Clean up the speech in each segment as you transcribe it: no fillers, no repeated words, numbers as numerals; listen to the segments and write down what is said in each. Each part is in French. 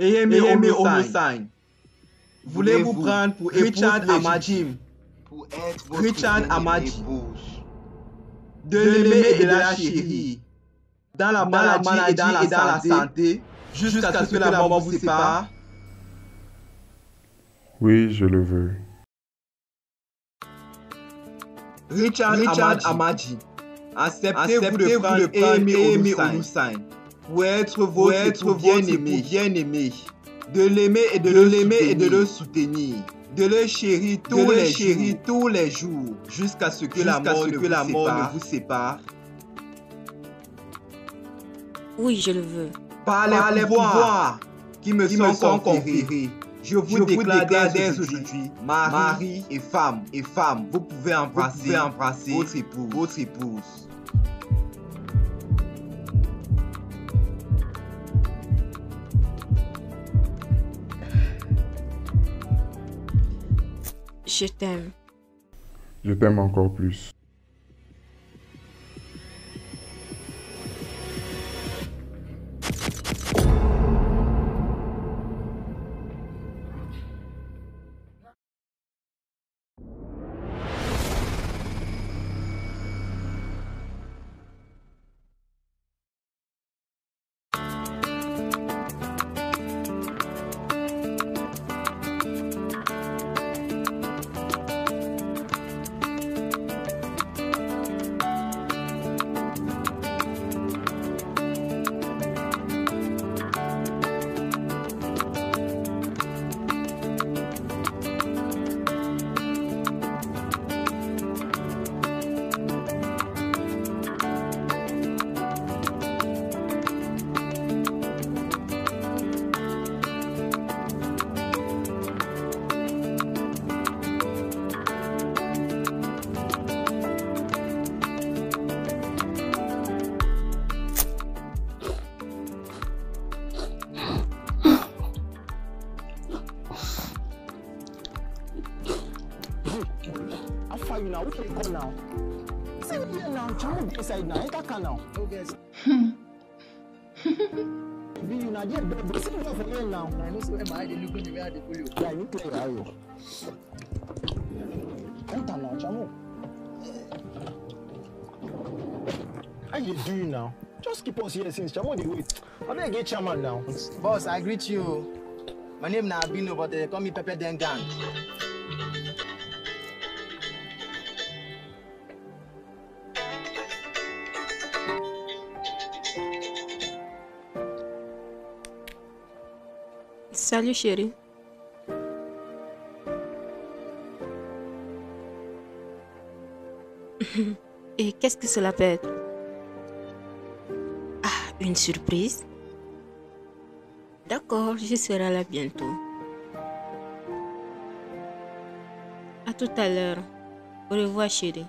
et aimez Omoussagne. Voulez-vous prendre pour Richard Amadjim, pour être votre Richard Amadjim, de l'aimer et de la chérir, dans la maladie et dans la santé, jusqu'à ce que la mort vous sépare? Oui, je le veux. Richard Amadjim, acceptez-vous de prendre et aimer Omoussagne, pour être votre bien-aimé, de l'aimer et de le soutenir, de le chérir tous les jours, jusqu'à ce que la mort ne vous sépare. Oui, je le veux. Par les pouvoirs qui me sont conférés, je vous déclare dès aujourd'hui, mari et femme, vous pouvez embrasser votre épouse. Je t'aime. Je t'aime encore plus. Just keep us here since Chamon dey wait. I better get Chairman now. Boss, I greet you. My name na Abino, but they call me Pepe Dengang. Salut chérie. Et qu'est-ce que cela peut être? Une surprise? D'accord, je serai là bientôt. À tout à l'heure. Au revoir, chérie.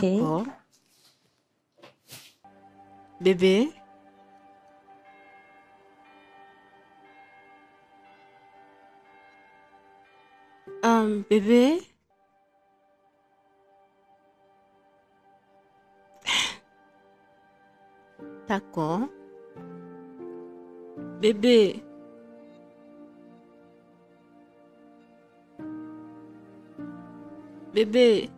D'accord. Bébé. Bébé. D'accord. Bébé. Bébé.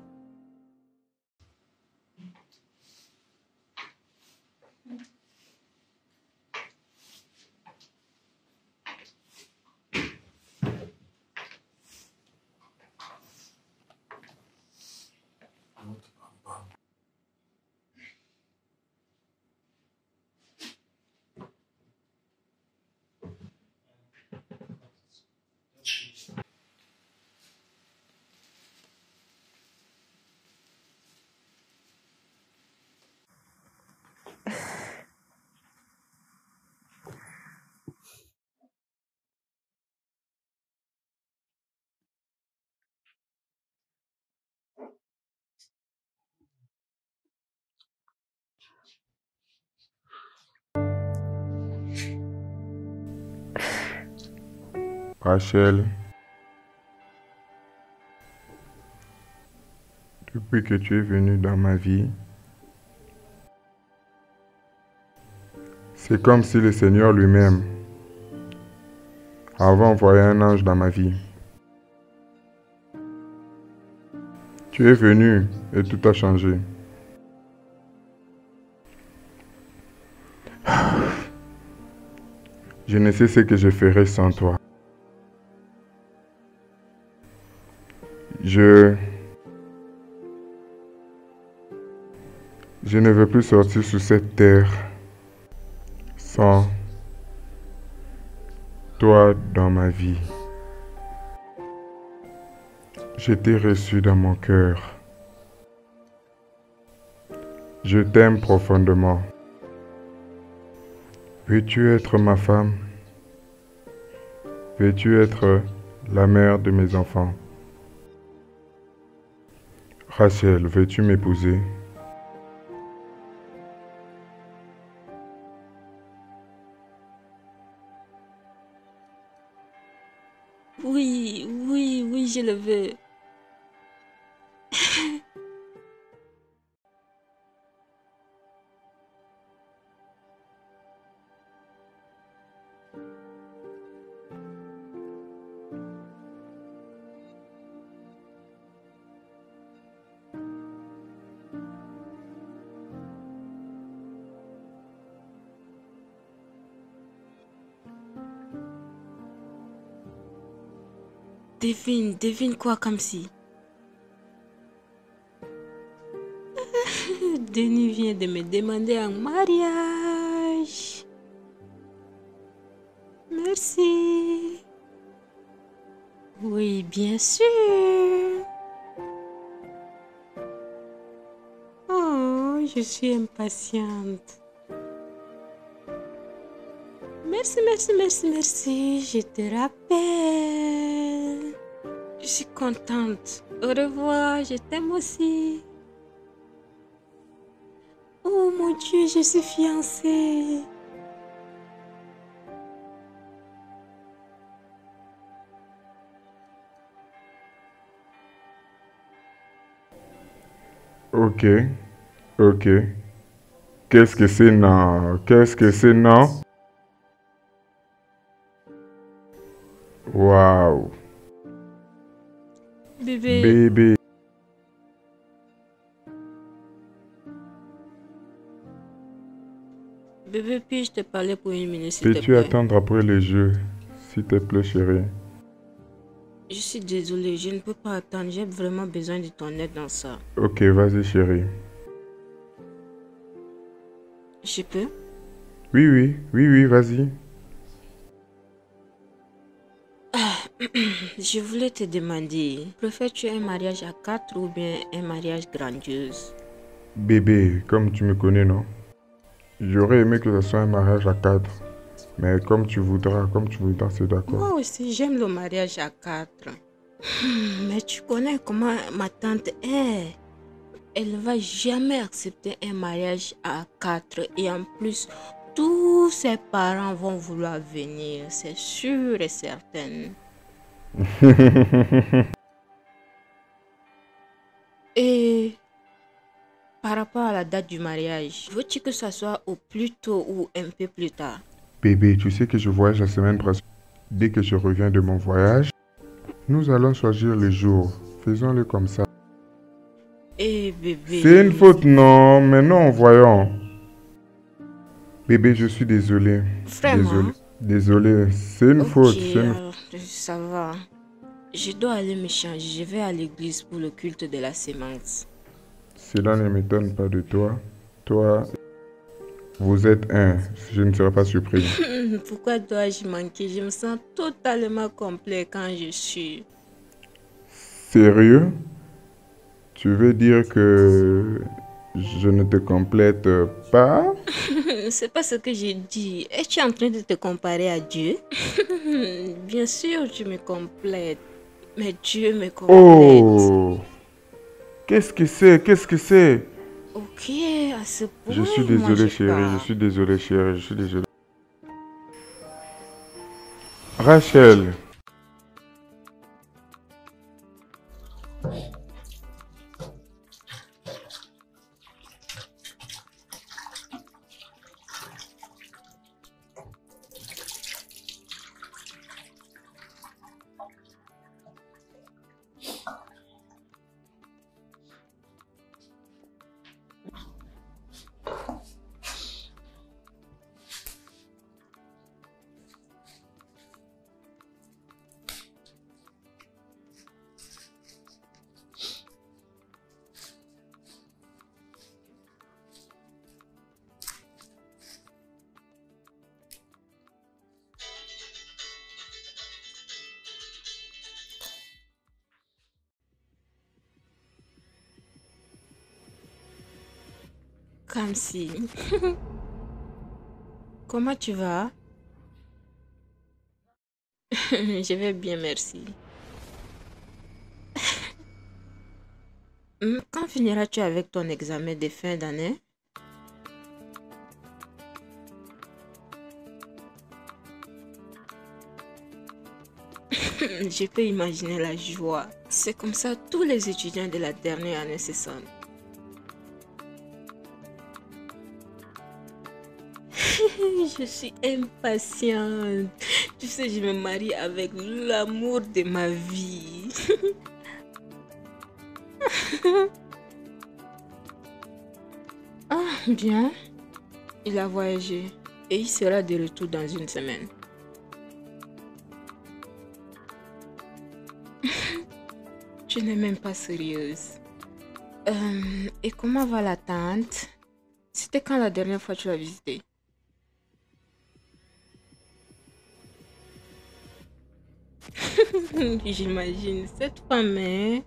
Rachel, depuis que tu es venue dans ma vie, c'est comme si le Seigneur lui-même avait envoyé un ange dans ma vie. Tu es venue et tout a changé. Je ne sais ce que je ferais sans toi. Je ne veux plus sortir sur cette terre sans toi dans ma vie. Je t'ai reçu dans mon cœur. Je t'aime profondément. Veux-tu être ma femme? Veux-tu être la mère de mes enfants? Rachel, veux-tu m'épouser? Oui, oui, oui, je le veux. Devine quoi, Kamsi? Denis vient de me demander en mariage. Merci. Oui, bien sûr. Oh, je suis impatiente. Merci. Je te rappelle. Je suis contente. Au revoir, je t'aime aussi. Oh mon Dieu, je suis fiancée. Ok. Qu'est-ce que c'est non? Waouh. Bébé. Bébé, puis-je te parler pour une minute, s'il te plaît? Peux-tu attendre après le jeu, s'il te plaît, chérie? Je suis désolée, je ne peux pas attendre. J'ai vraiment besoin de ton aide dans ça. Ok, vas-y, chérie. Je peux? Oui, vas-y. Je voulais te demander, préfères-tu un mariage à 4 ou bien un mariage grandiose? Bébé, comme tu me connais, non? J'aurais aimé que ce soit un mariage à 4. Mais comme tu voudras, c'est d'accord. Moi aussi, j'aime le mariage à 4. Mais tu connais comment ma tante est. Elle ne va jamais accepter un mariage à 4. Et en plus, tous ses parents vont vouloir venir. C'est sûr et certain. Et par rapport à la date du mariage, veux-tu que ça soit au plus tôt ou un peu plus tard? Bébé, tu sais que je voyage la semaine prochaine. Dès que je reviens de mon voyage, nous allons choisir les jours. Faisons-le comme ça. Eh bébé. C'est une faute, non, mais non, voyons. Bébé, je suis désolé. Vraiment? Désolé, c'est une faute. Ça va. Je dois aller me changer. Je vais à l'église pour le culte de la semence. Cela ne m'étonne pas de toi. Toi, vous êtes un. Je ne serai pas surpris. Pourquoi dois-je manquer? Je me sens totalement complet quand je suis. Sérieux? Tu veux dire que je ne te complète pas? C'est pas ce que j'ai dit. Es-tu en train de te comparer à Dieu? Bien sûr, tu me complètes. Mais Dieu me complète. Oh! Qu'est-ce que c'est? Qu'est-ce que c'est? Ok, à ce point. Je suis désolé, chérie. Je suis désolé, chérie. Je suis désolé. Rachel. Kamsi, comment tu vas? Je vais bien, merci. Quand finiras-tu avec ton examen de fin d'année? Je peux imaginer la joie. C'est comme ça tous les étudiants de la dernière année se sentent. Je suis impatiente. Tu sais, je me marie avec l'amour de ma vie. Ah, bien. Il a voyagé et il sera de retour dans une semaine. Tu n'es même pas sérieuse. Et comment va la tante? C'était quand la dernière fois que tu l'as visitée? J'imagine, cette femme est...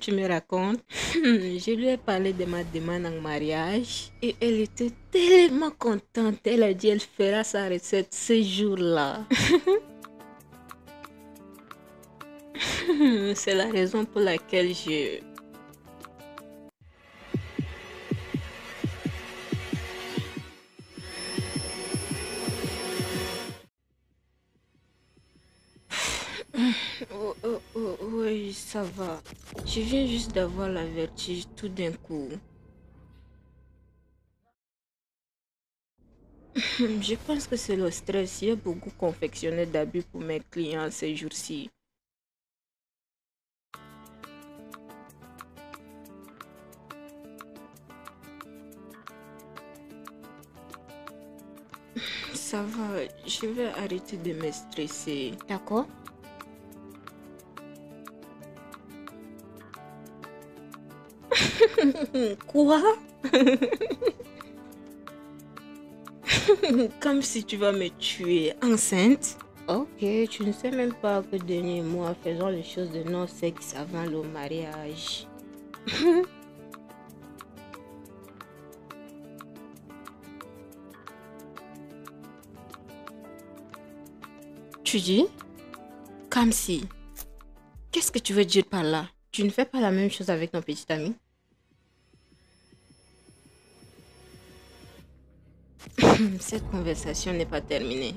Tu me racontes? Je lui ai parlé de ma demande en mariage et elle était tellement contente. Elle a dit qu'elle fera sa recette ce jour-là. C'est la raison pour laquelle je... Oui, ça va. Je viens juste d'avoir la vertige tout d'un coup. Je pense que c'est le stress. Il y a beaucoup confectionné d'habits pour mes clients ces jours-ci. Ça va, je vais arrêter de me stresser. D'accord? Quoi? Comme si tu vas me tuer enceinte. Ok, tu ne sais même pas que Denis et moi faisons les choses de non-sexe avant le mariage. Tu dis? Comme si. Qu'est-ce que tu veux dire par là? Tu ne fais pas la même chose avec ton petit ami? Cette conversation n'est pas terminée.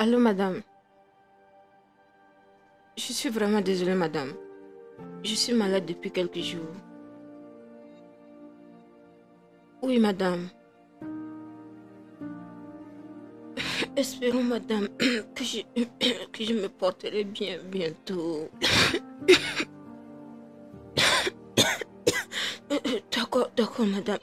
Allô, madame. Je suis vraiment désolée, madame. Je suis malade depuis quelques jours. Oui, madame. Espérons, madame, que je me porterai bien bientôt. D'accord, d'accord, madame.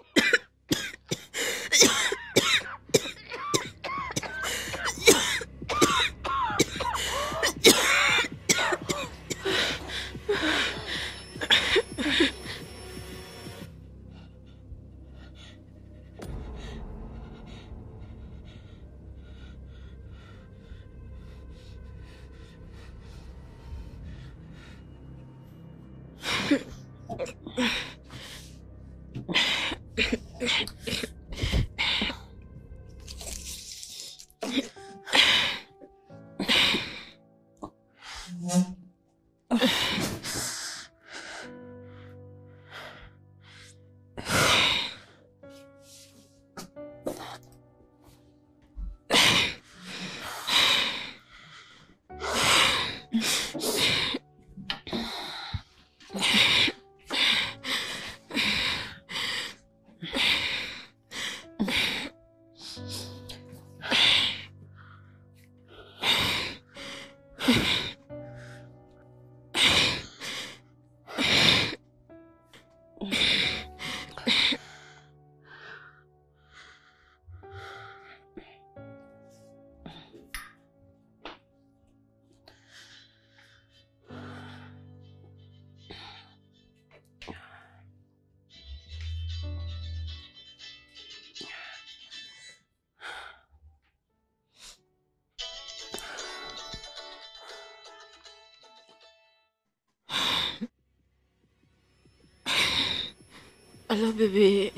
Alors bébé,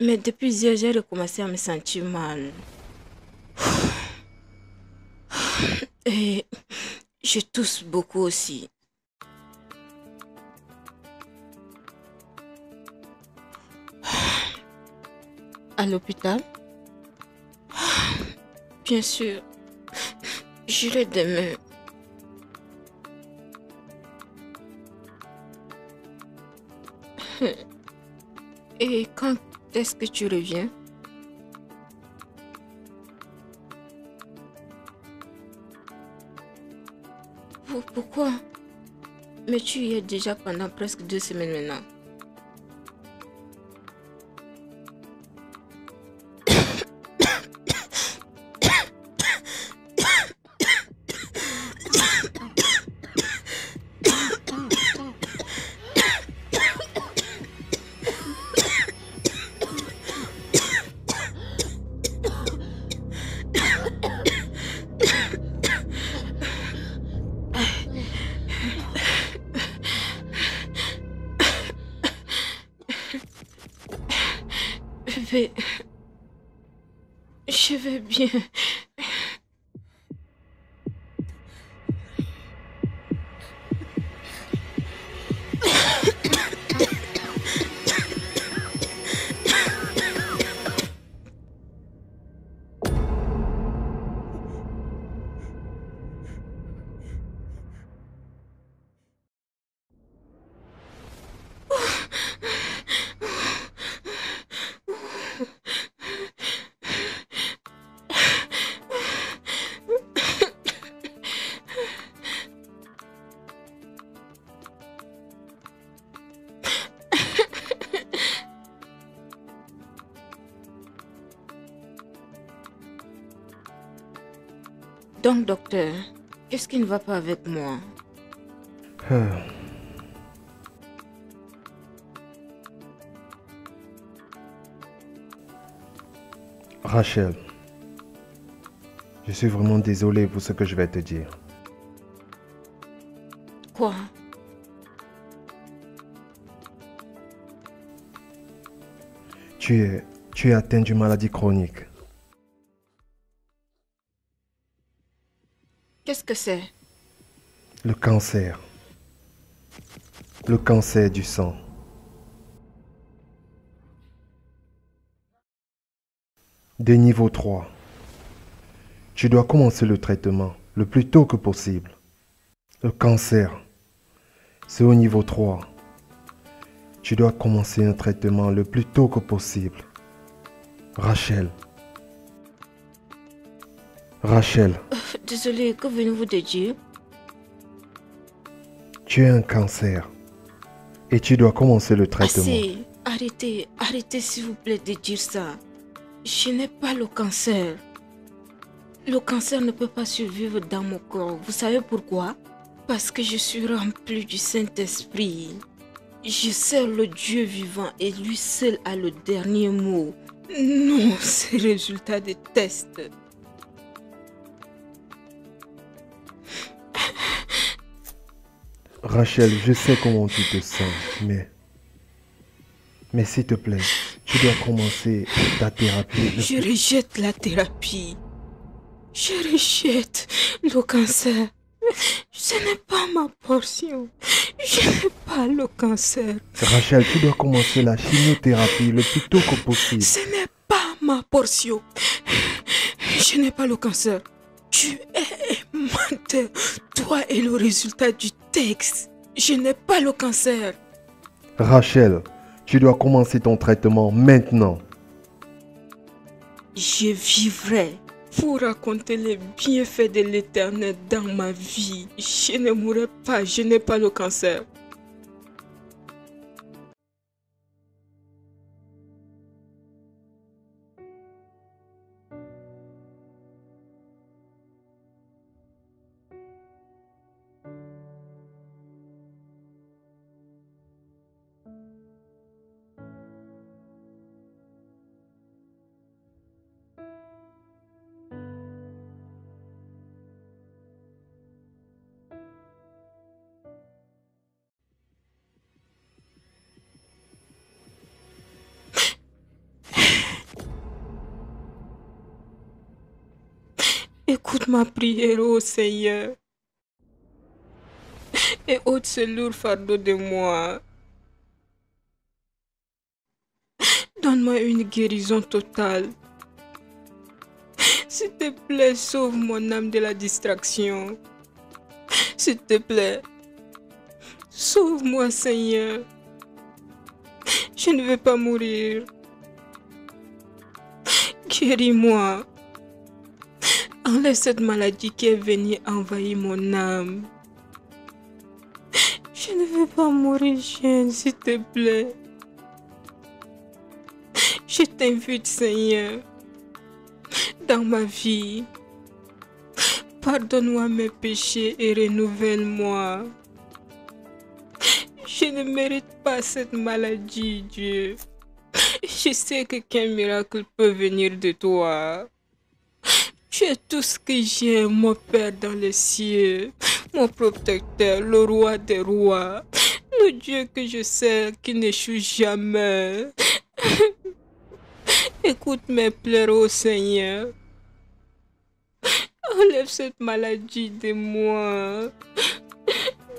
mais depuis hier, j'ai recommencé à me sentir mal. Et je tousse beaucoup aussi. À l'hôpital? Bien sûr, j'irai demain. Et quand est-ce que tu reviens? Pourquoi? Mais tu y es déjà pendant presque 2 semaines maintenant. Je vais bien. Donc, docteur, qu'est-ce qui ne va pas avec moi? Rachel, je suis vraiment désolé pour ce que je vais te dire. Quoi? Tu es atteint d'une maladie chronique. Qu'est-ce que c'est? Le cancer. Le cancer du sang. De niveau 3. Tu dois commencer le traitement le plus tôt que possible. Le cancer, c'est au niveau 3. Tu dois commencer un traitement le plus tôt que possible. Rachel. Désolée, que venez-vous de dire? Tu as un cancer et tu dois commencer le traitement. Assez, arrêtez s'il vous plaît de dire ça. Je n'ai pas le cancer. Le cancer ne peut pas survivre dans mon corps. Vous savez pourquoi? Parce que je suis remplie du Saint-Esprit. Je sers le Dieu vivant et lui seul a le dernier mot. Non, c'est le résultat des tests. Rachel, je sais comment tu te sens, mais s'il te plaît, tu dois commencer ta thérapie. Je rejette la thérapie. Je rejette le cancer. Ce n'est pas ma portion. Je n'ai pas le cancer. Rachel, tu dois commencer la chimiothérapie le plus tôt que possible. Ce n'est pas ma portion. Je n'ai pas le cancer. Tu es menteur. Toi et le résultat du texte. Je n'ai pas le cancer. Rachel, tu dois commencer ton traitement maintenant. Je vivrai pour raconter les bienfaits de l'Éternel dans ma vie. Je ne mourrai pas, je n'ai pas le cancer. Écoute ma prière, ô Seigneur, et ôte ce lourd fardeau de moi. Donne-moi une guérison totale. S'il te plaît, sauve mon âme de la distraction. S'il te plaît, sauve-moi, Seigneur. Je ne veux pas mourir. Guéris-moi. Enlève cette maladie qui est venue envahir mon âme. Je ne veux pas mourir jeune, s'il te plaît. Je t'invite, Seigneur, dans ma vie. Pardonne-moi mes péchés et renouvelle-moi. Je ne mérite pas cette maladie, Dieu. Je sais qu'un miracle peut venir de toi. Tu es tout ce que j'ai, mon Père dans les cieux, mon protecteur, le roi des rois, le Dieu que je sais qui n'échoue jamais. Écoute mes pleurs, ô Seigneur. Enlève cette maladie de moi.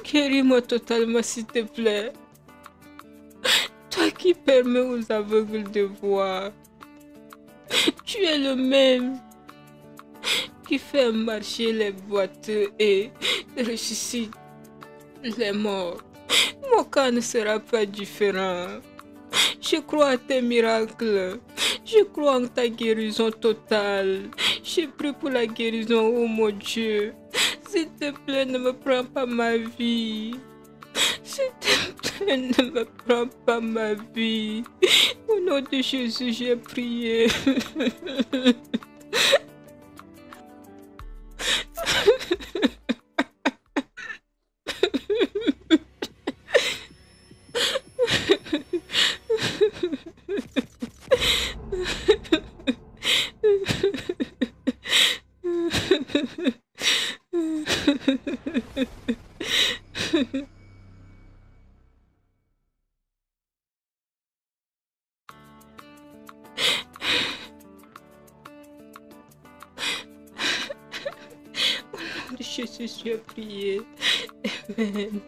Guéris-moi totalement, s'il te plaît. Toi qui permets aux aveugles de voir, tu es le même qui fait marcher les boiteux et ressuscite les morts. Mon cas ne sera pas différent. Je crois à tes miracles. Je crois en ta guérison totale. Je prie pour la guérison, oh mon Dieu. S'il te plaît, ne me prends pas ma vie. S'il te plaît, ne me prends pas ma vie. Au nom de Jésus, j'ai prié. Je suis à prier. Amen.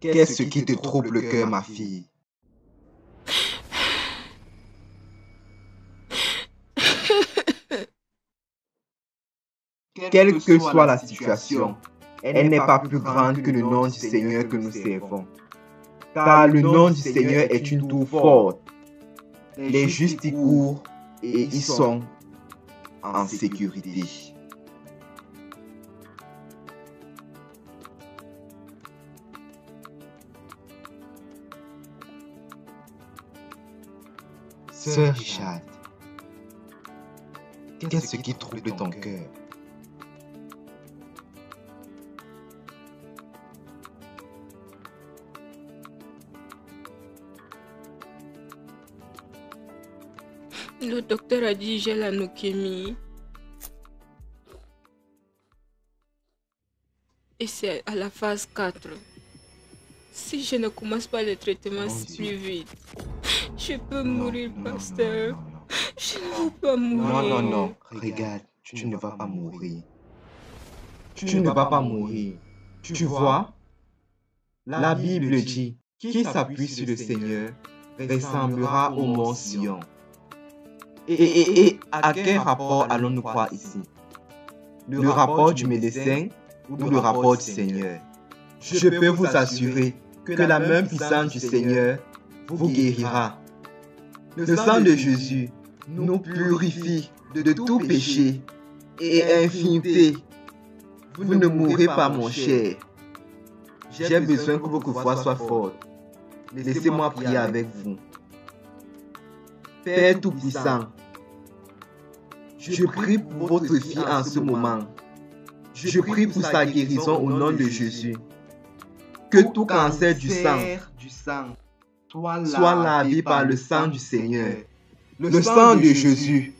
Qu'est-ce qui te trouble le cœur, ma fille? Quelle que soit la situation, Elle n'est pas plus grande que le nom du Seigneur que nous servons. Car le nom du Seigneur est une tour forte. Les justes y courent et y sont en sécurité. Sœur Richard, qu'est-ce qui trouble ton cœur? Le docteur a dit j'ai la leucémie. Et c'est à la phase 4. Si je ne commence pas le traitement plus vite, je peux mourir, pasteur. Je ne veux pas mourir. Non, non, non. Regarde, tu ne vas pas mourir. Tu ne vas pas mourir. Tu vois, la Bible dit, qui s'appuie sur le Seigneur ressemblera au mont Sion. Et à quel rapport allons-nous croire ici? Le rapport du médecin ou le rapport du Seigneur? Je peux vous assurer que la main puissante du Seigneur vous guérira. Le sang de Jésus nous purifie de tout péché et infinité. Vous ne mourrez pas, mon cher. J'ai besoin que votre foi soit forte. Laissez-moi prier avec vous. Père Tout-Puissant, je prie pour votre fille en ce moment. Je prie pour sa guérison au nom de Jésus. Que tout cancer du sang soit lavé par le sang du Seigneur. Le sang de Jésus,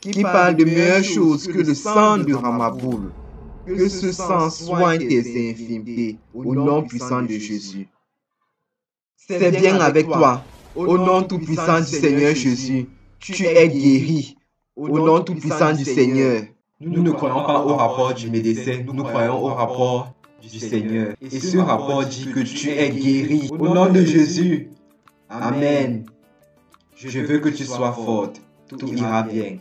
qui parle de meilleures choses que le sang de Ramaboul. Que ce sang soigne tes infirmités au nom puissant de Jésus. C'est bien avec toi, au nom tout-puissant du Seigneur Jésus. Tu es guéri, au nom tout-puissant du Seigneur. Nous ne croyons pas au rapport du médecin, nous croyons au rapport du Seigneur. Et ce rapport dit que tu es guéri, au nom de Jésus. Amen. Je veux que tu sois forte, tout ira bien.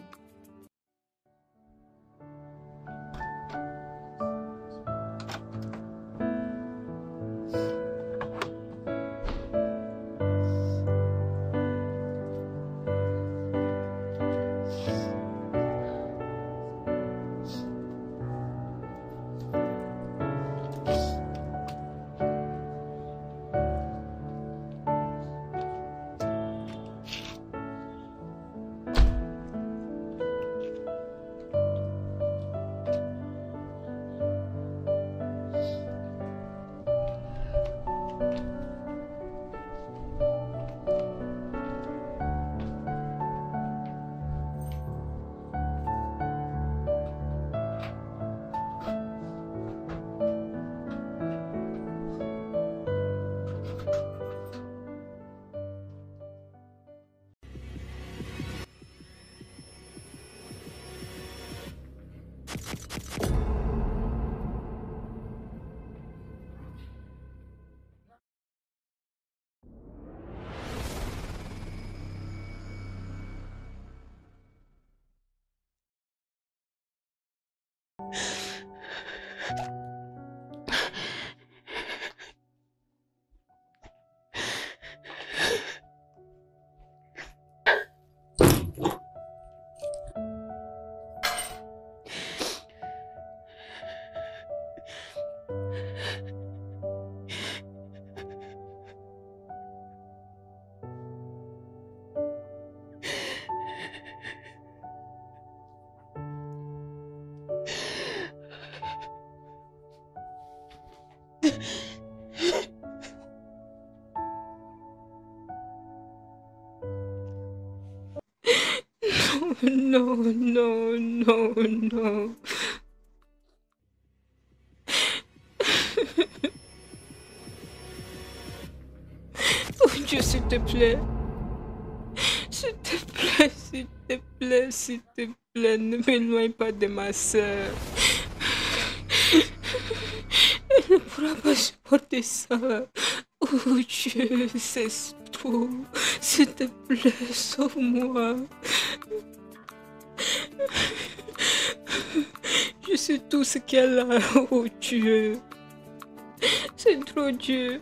Non, non, non, non. Oh Dieu, s'il te plaît. S'il te plaît, s'il te plaît, s'il te plaît, ne m'éloigne pas de ma soeur. Elle ne pourra pas supporter ça. Oh Dieu, c'est tout. S'il te plaît, sauve-moi. Je sais tout ce qu'elle a. Oh Dieu. C'est trop Dieu.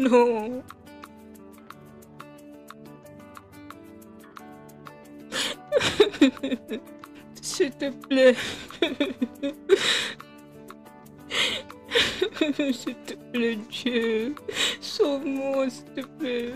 Non. S'il te plaît. S'il te plaît, Dieu. Sauve-moi, s'il te plaît.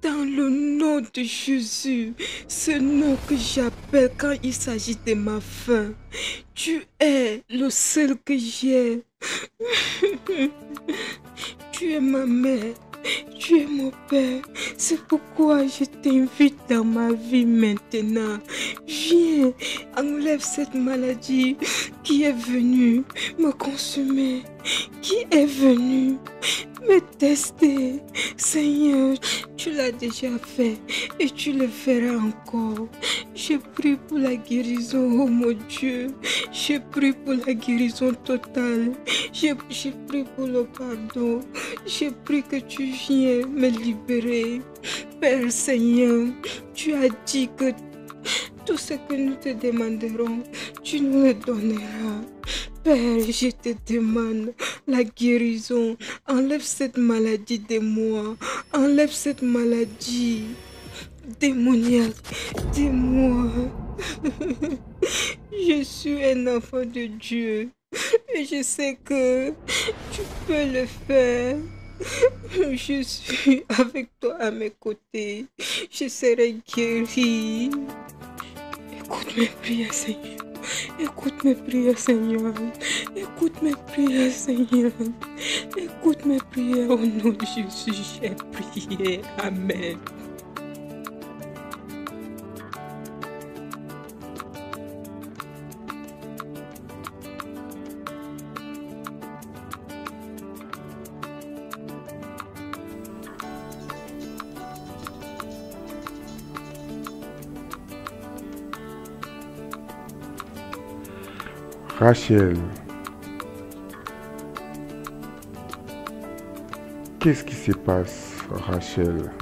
Dans le nom de Jésus, ce nom que j'appelle quand il s'agit de ma faim, tu es le seul que j'ai. Tu es ma mère, tu es mon père. C'est pourquoi je t'invite dans ma vie maintenant. Viens, enlève cette maladie qui est venue me consumer, qui est venue me tester. Seigneur, tu l'as déjà fait et tu le feras encore. Je prie pour la guérison, oh mon Dieu. Je prie pour la guérison totale. Je prie pour le pardon. Je prie que tu viennes me libérer. Père Seigneur, tu as dit que tout ce que nous te demanderons, tu nous le donneras. Père, je te demande la guérison. Enlève cette maladie de moi. Enlève cette maladie démoniaque de moi. Je suis un enfant de Dieu. Et je sais que tu peux le faire. Je suis avec toi à mes côtés. Je serai guérie. Écoute mes prières, Seigneur. Écoute mes prières, Seigneur. Écoute mes prières, Seigneur. Écoute mes prières. Au nom de Jésus, j'ai prié. Amen. Rachel, qu'est-ce qui se passe, Rachel?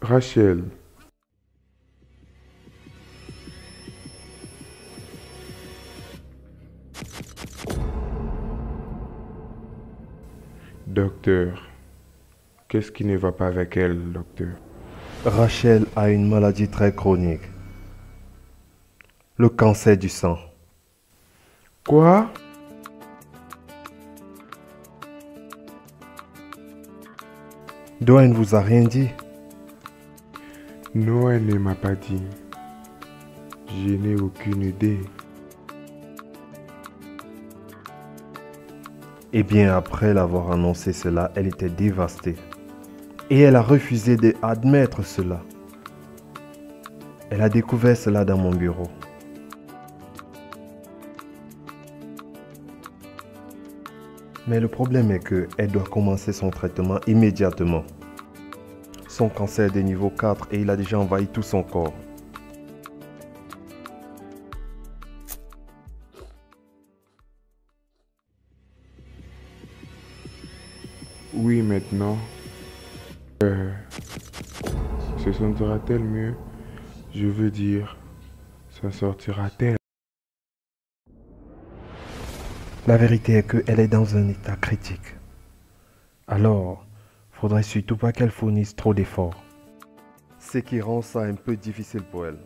Rachel, docteur, qu'est-ce qui ne va pas avec elle, docteur? Rachel a une maladie très chronique. Le cancer du sang. Quoi? Noël ne vous a rien dit? Noël ne m'a pas dit. Je n'ai aucune idée. Eh bien, après l'avoir annoncé cela, elle était dévastée. Et elle a refusé d'admettre cela. Elle a découvert cela dans mon bureau. Mais le problème est qu'elle doit commencer son traitement immédiatement. Son cancer est de niveau 4 et il a déjà envahi tout son corps. Oui, maintenant, se sentira-t-elle mieux? Je veux dire, ça sortira-t-elle? La vérité est qu'elle est dans un état critique. Alors, il ne faudrait surtout pas qu'elle fournisse trop d'efforts. Ce qui rend ça un peu difficile pour elle.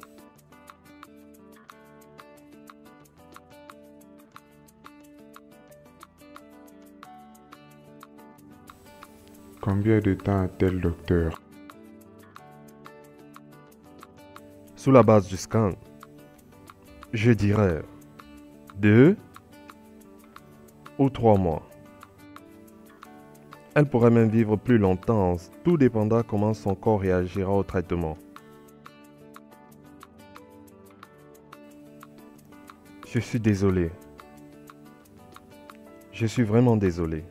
Combien de temps a-t-elle, docteur? Sous la base du scan, je dirais 2 ou 3 mois. Elle pourrait même vivre plus longtemps, tout dépendra comment son corps réagira au traitement. Je suis désolé. Je suis vraiment désolé.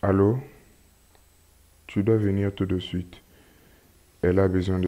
Allô? Tu dois venir tout de suite. Elle a besoin de...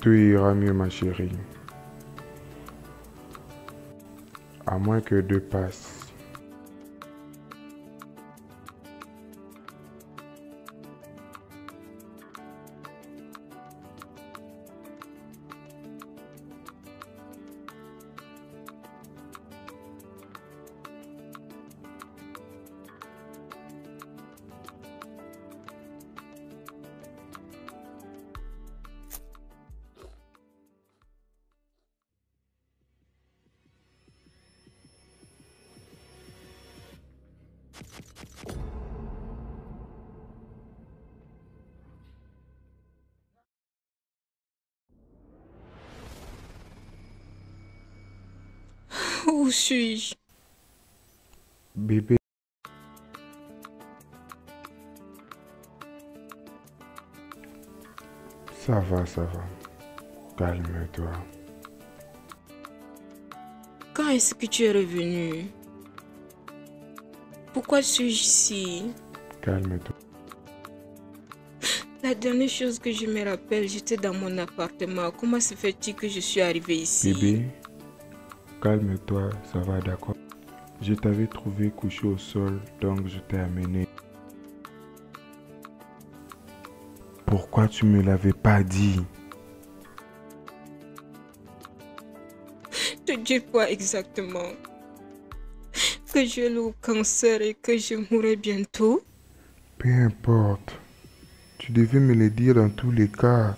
Tout ira mieux, ma chérie. À moins que deux passent. Où suis-je? Bébé. Ça va. Calme-toi. Quand est-ce que tu es revenu? Pourquoi suis-je ici? Calme-toi. La dernière chose que je me rappelle, j'étais dans mon appartement. Comment se fait-il que je suis arrivée ici? Bébé. Calme-toi, ça va, d'accord? Je t'avais trouvé couché au sol, donc je t'ai amené. Pourquoi tu ne me l'avais pas dit? Je te dis quoi exactement? Que j'ai le cancer et que je mourrai bientôt? Peu importe. Tu devais me le dire dans tous les cas.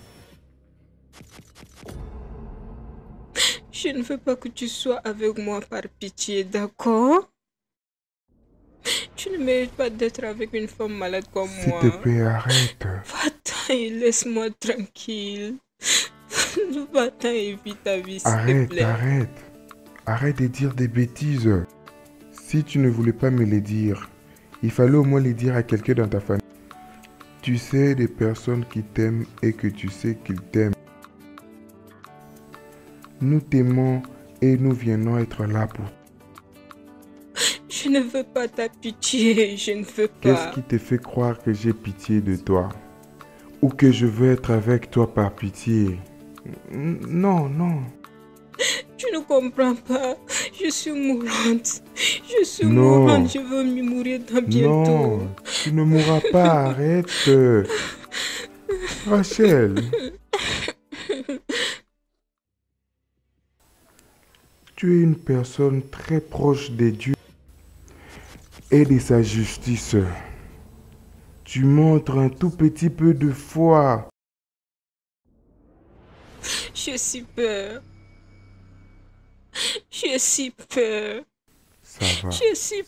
Je ne veux pas que tu sois avec moi par pitié, d'accord? Tu ne mérites pas d'être avec une femme malade comme moi. S'il te plaît, arrête. Va-t'en et laisse-moi tranquille. Va-t'en et vis ta vie, s'il te plaît. Arrête de dire des bêtises. Si tu ne voulais pas me les dire, il fallait au moins les dire à quelqu'un dans ta famille. Tu sais des personnes qui t'aiment et que tu sais qu'ils t'aiment. Nous t'aimons et nous venons être là pour... Je ne veux pas ta pitié, je ne veux pas... Qu'est-ce qui te fait croire que j'ai pitié de toi? Ou que je veux être avec toi par pitié? Non. Tu ne comprends pas, je suis mourante. Je veux me mourir dans bientôt. Non, tu ne mourras pas, arrête. Rachel. Tu es une personne très proche de Dieu et de sa justice. Tu montres un tout petit peu de foi. J'ai si peur. Ça va. Ça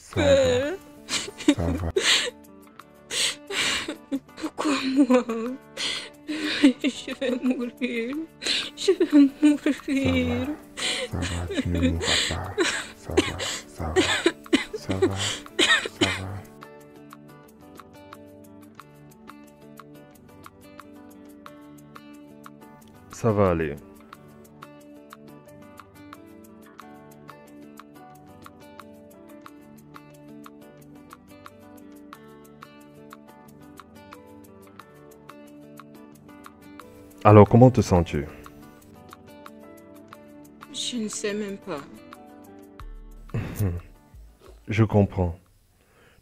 va. Pourquoi moi? Je vais mourir. Ça va, tu ne mourras pas. Ça va. Ça va aller. Alors, comment te sens-tu? Je ne sais même pas. Je comprends.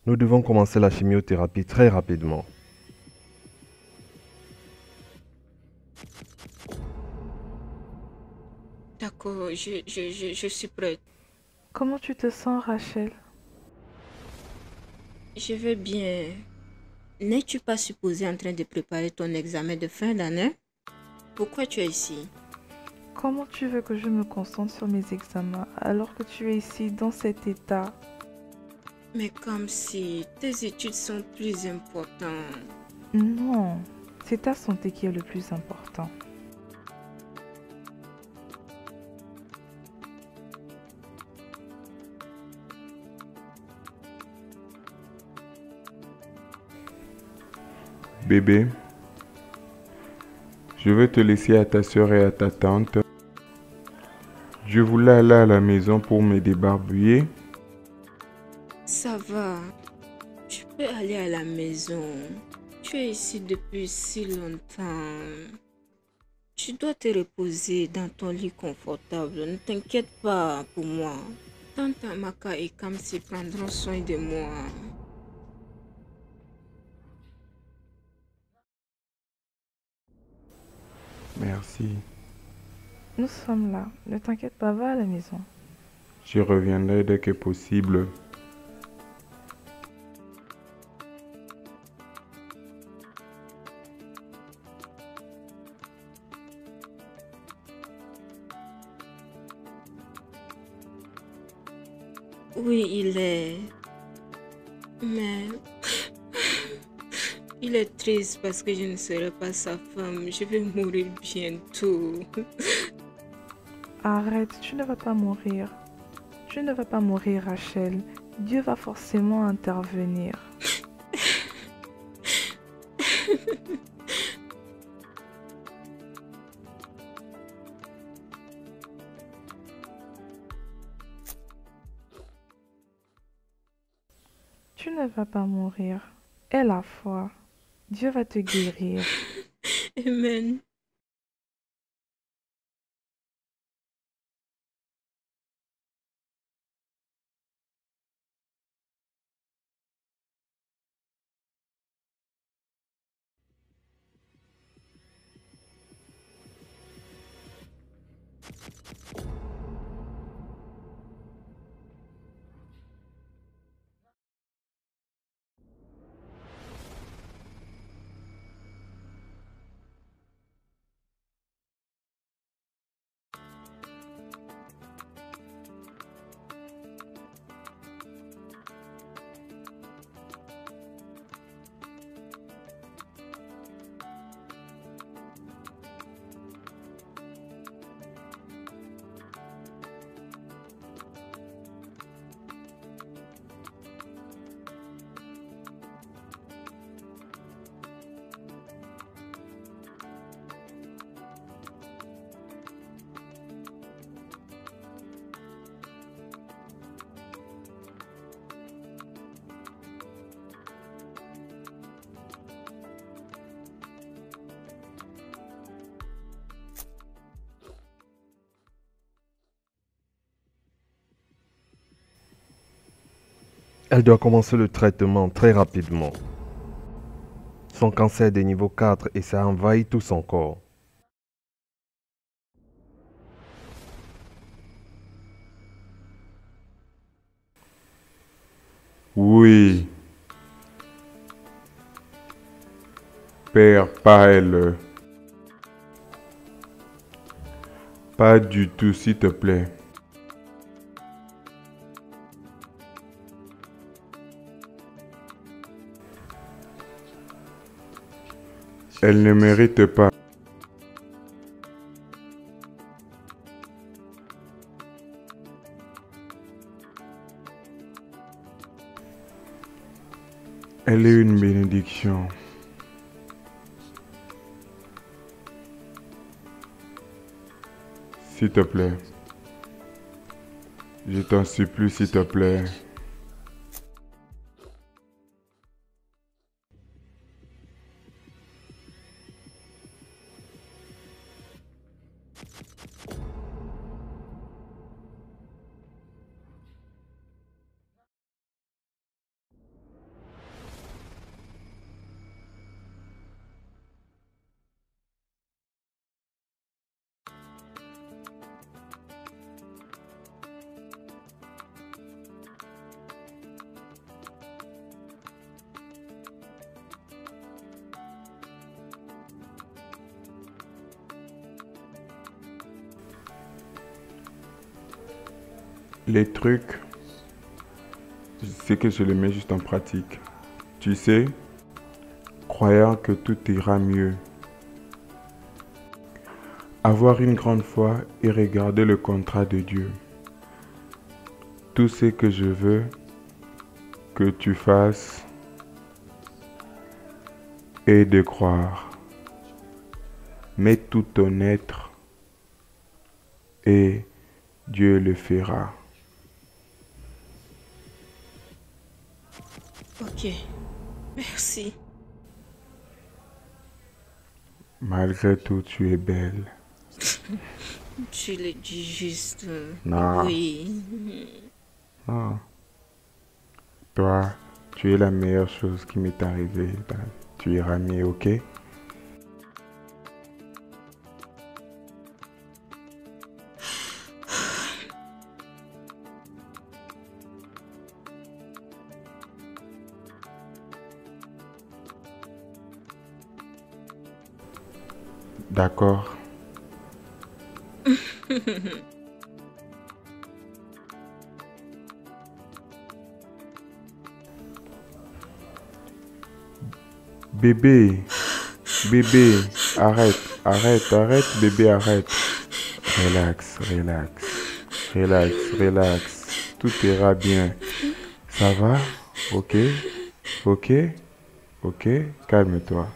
Nous devons commencer la chimiothérapie très rapidement. je suis prête. Comment tu te sens, Rachel? Je vais bien. N'es-tu pas supposée en train de préparer ton examen de fin d'année? Pourquoi tu es ici? Comment tu veux que je me concentre sur mes examens alors que tu es ici dans cet état? Mais comme si tes études sont plus importantes. Non, c'est ta santé qui est le plus important. Bébé, je vais te laisser à ta soeur et à ta tante. Je voulais aller à la maison pour me débarbouiller. Ça va, tu peux aller à la maison. Tu es ici depuis si longtemps. Tu dois te reposer dans ton lit confortable. Ne t'inquiète pas pour moi. Tante Amaka et Kamsi prendront soin de moi. Merci. Nous sommes là. Ne t'inquiète pas, va à la maison. Je reviendrai dès que possible. Oui, il est... Mais... Il est triste parce que je ne serai pas sa femme. Je vais mourir bientôt. Arrête, tu ne vas pas mourir. Tu ne vas pas mourir, Rachel. Dieu va forcément intervenir. Tu ne vas pas mourir. Aie la foi. Dieu va te guérir. Amen. Elle doit commencer le traitement très rapidement. Son cancer est de niveau 4 et ça envahit tout son corps. Oui. Père, pas elle. Pas du tout, s'il te plaît. Elle ne mérite pas. Elle est une bénédiction. S'il te plaît. Je t'en supplie, s'il te plaît. Les trucs, c'est que je les mets juste en pratique. Tu sais, croyant que tout ira mieux. Avoir une grande foi et regarder le contrat de Dieu. Tout ce que je veux que tu fasses est de croire. Mets tout ton être et Dieu le fera. Ok, merci. Malgré tout, tu es belle. Tu le dis juste. Non. Oui. Non. Toi, tu es la meilleure chose qui m'est arrivée. Ben, tu iras mieux, ok? D'accord. Bébé, arrête, bébé, arrête. Relax. Tout ira bien. Ça va? Ok. Calme-toi.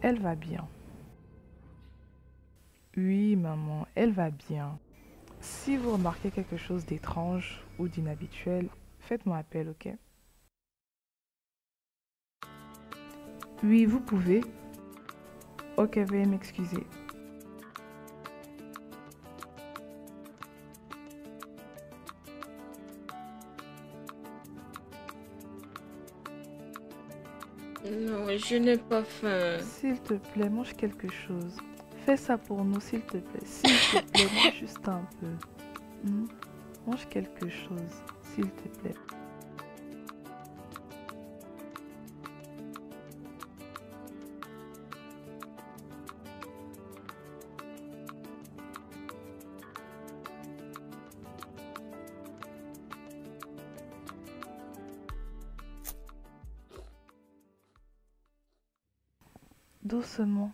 Elle va bien. Oui, maman, elle va bien. Si vous remarquez quelque chose d'étrange ou d'inhabituel, faites-moi appel, ok? Oui, vous pouvez. Ok, veuillez m'excuser. Non, je n'ai pas faim. S'il te plaît, mange quelque chose. Fais ça pour nous, s'il te plaît. S'il te plaît, mange juste un peu. Mange quelque chose, s'il te plaît. doucement.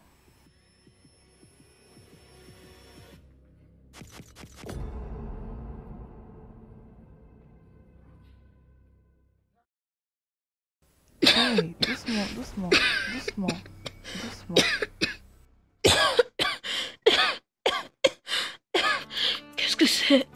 Oui, doucement, doucement, doucement, doucement. Qu'est-ce que c'est?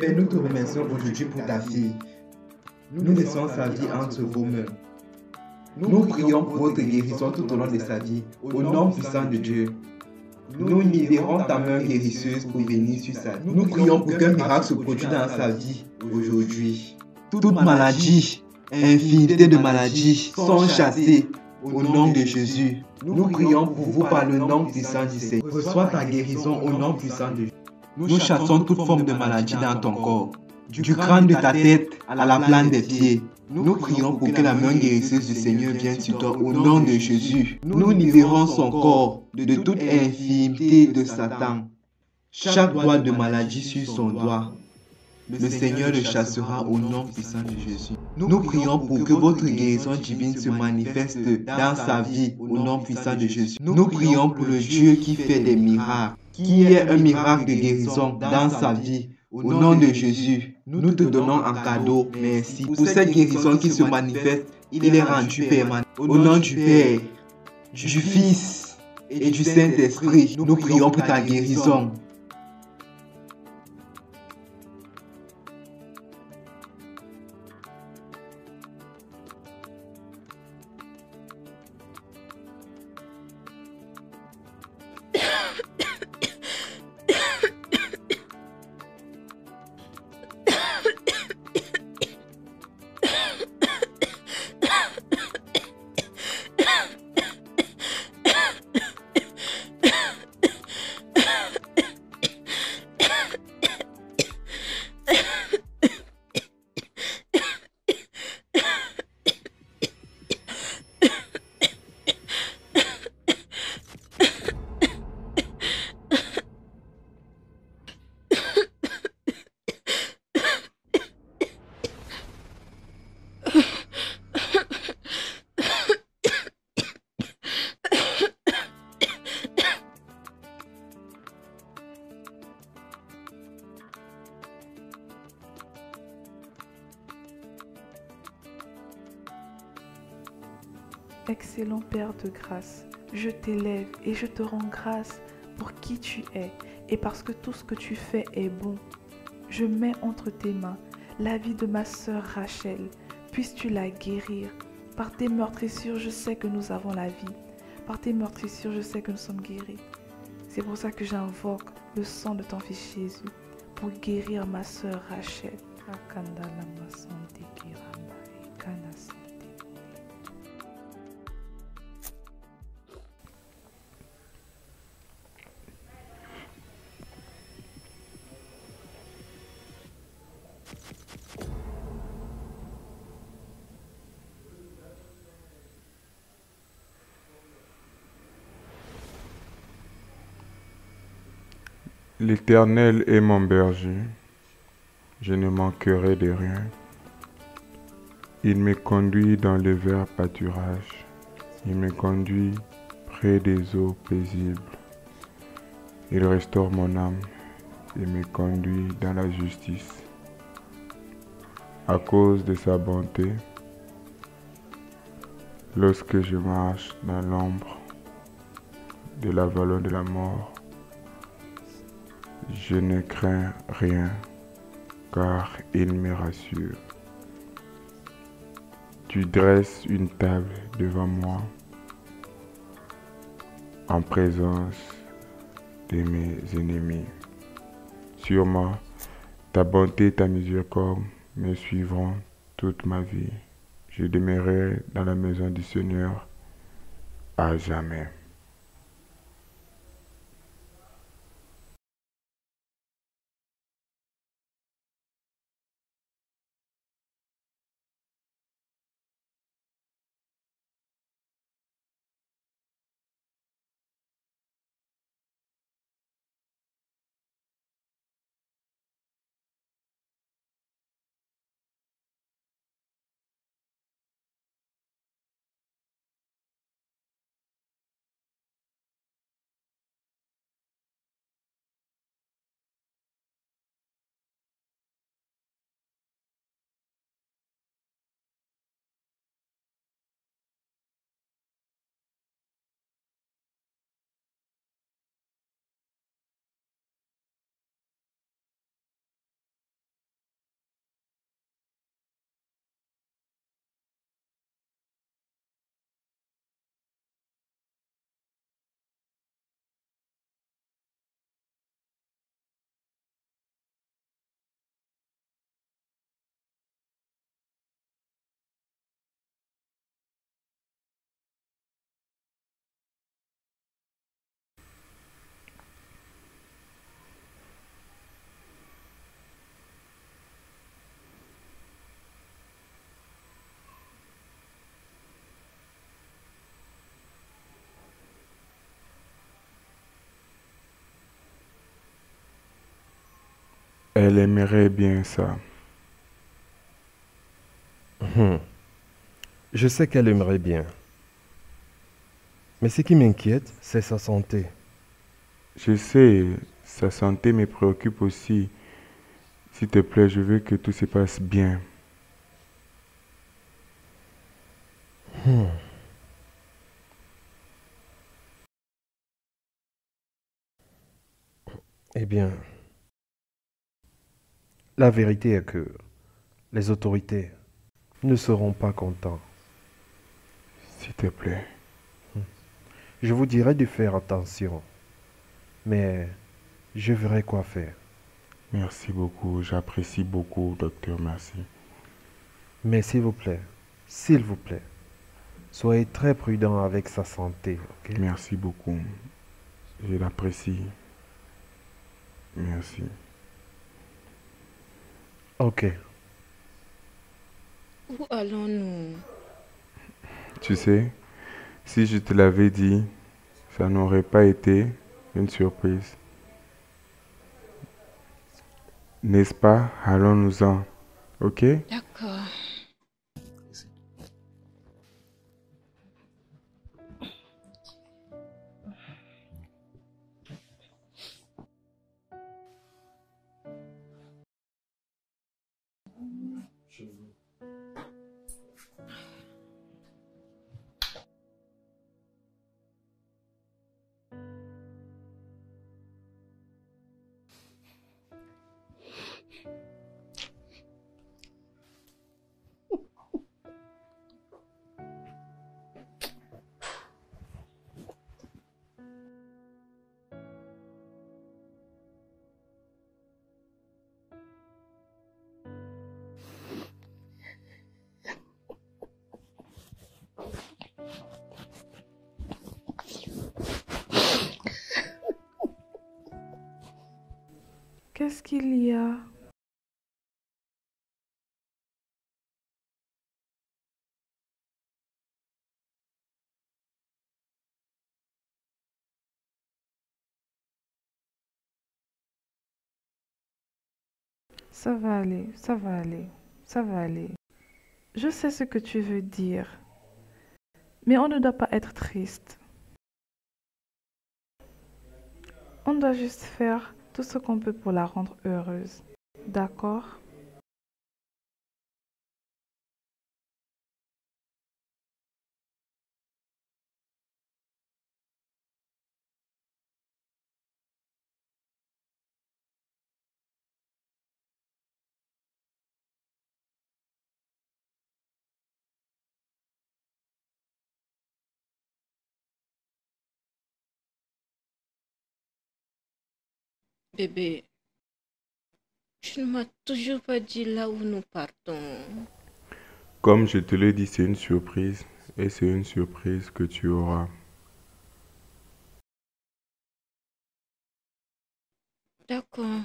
Père, nous te remercions aujourd'hui pour ta fille. Nous laissons sa vie entre vos mains. Nous prions pour votre guérison tout au long de sa vie, au nom puissant de Dieu. Nous libérons ta main guérisseuse pour venir sur sa vie. Nous prions pour qu'un miracle se produise dans sa vie aujourd'hui. Toute maladie, infinité de maladies sont chassées au nom de Jésus. Nous prions pour vous par le nom puissant du Seigneur. Reçois ta guérison au nom puissant de Dieu. Nous chassons toute forme de maladie dans ton corps, du crâne de ta tête à la plante des pieds. Nous prions pour que la main guérisseuse du Seigneur vienne sur toi au nom de Jésus. Nous libérons son corps de toute infirmité de Satan. Chaque doigt de maladie sur son doigt, le Seigneur le chassera au nom puissant de Jésus. Nous prions pour que votre guérison divine se manifeste dans sa vie au nom puissant de Jésus. Nous prions pour le Dieu qui fait des miracles, qui est un miracle de guérison dans sa vie. Au nom de Jésus, nous te donnons en cadeau. Merci. Pour cette guérison qui se manifeste, il est rendu permanent. Au nom du Père, du Fils et du Saint-Esprit, nous prions pour ta guérison. Excellent Père de grâce, je t'élève et je te rends grâce pour qui tu es et parce que tout ce que tu fais est bon. Je mets entre tes mains la vie de ma sœur Rachel, puisses-tu la guérir. Par tes meurtrissures, je sais que nous avons la vie. Par tes meurtrissures, je sais que nous sommes guéris. C'est pour ça que j'invoque le sang de ton fils Jésus pour guérir ma sœur Rachel. L'Éternel est mon berger, je ne manquerai de rien. Il me conduit dans le vert pâturage, il me conduit près des eaux paisibles. Il restaure mon âme, et me conduit dans la justice. À cause de sa bonté, lorsque je marche dans l'ombre de la vallée de la mort, je ne crains rien, car il me rassure. Tu dresses une table devant moi, en présence de mes ennemis. Sûrement, ta bonté et ta miséricorde me suivront toute ma vie. Je demeurerai dans la maison du Seigneur à jamais. Elle aimerait bien ça. Je sais qu'elle aimerait bien. Mais ce qui m'inquiète, c'est sa santé. Je sais, sa santé me préoccupe aussi. S'il te plaît, je veux que tout se passe bien. Eh bien... la vérité est que les autorités ne seront pas contents. S'il te plaît. Je vous dirai de faire attention, mais je verrai quoi faire. Merci beaucoup, j'apprécie beaucoup, docteur, merci. Mais s'il vous plaît, soyez très prudent avec sa santé, ok? Merci beaucoup, je l'apprécie. Merci. Ok. Où allons-nous? Tu sais, si je te l'avais dit, ça n'aurait pas été une surprise. N'est-ce pas? Allons-nous-en. Ok? D'accord. Qu'est-ce qu'il y a? Ça va aller, ça va aller, ça va aller. Je sais ce que tu veux dire, mais on ne doit pas être triste. On doit juste faire tout ce qu'on peut pour la rendre heureuse. D'accord? Bébé, tu ne m'as toujours pas dit là où nous partons. Comme je te l'ai dit, c'est une surprise. Et c'est une surprise que tu auras. D'accord.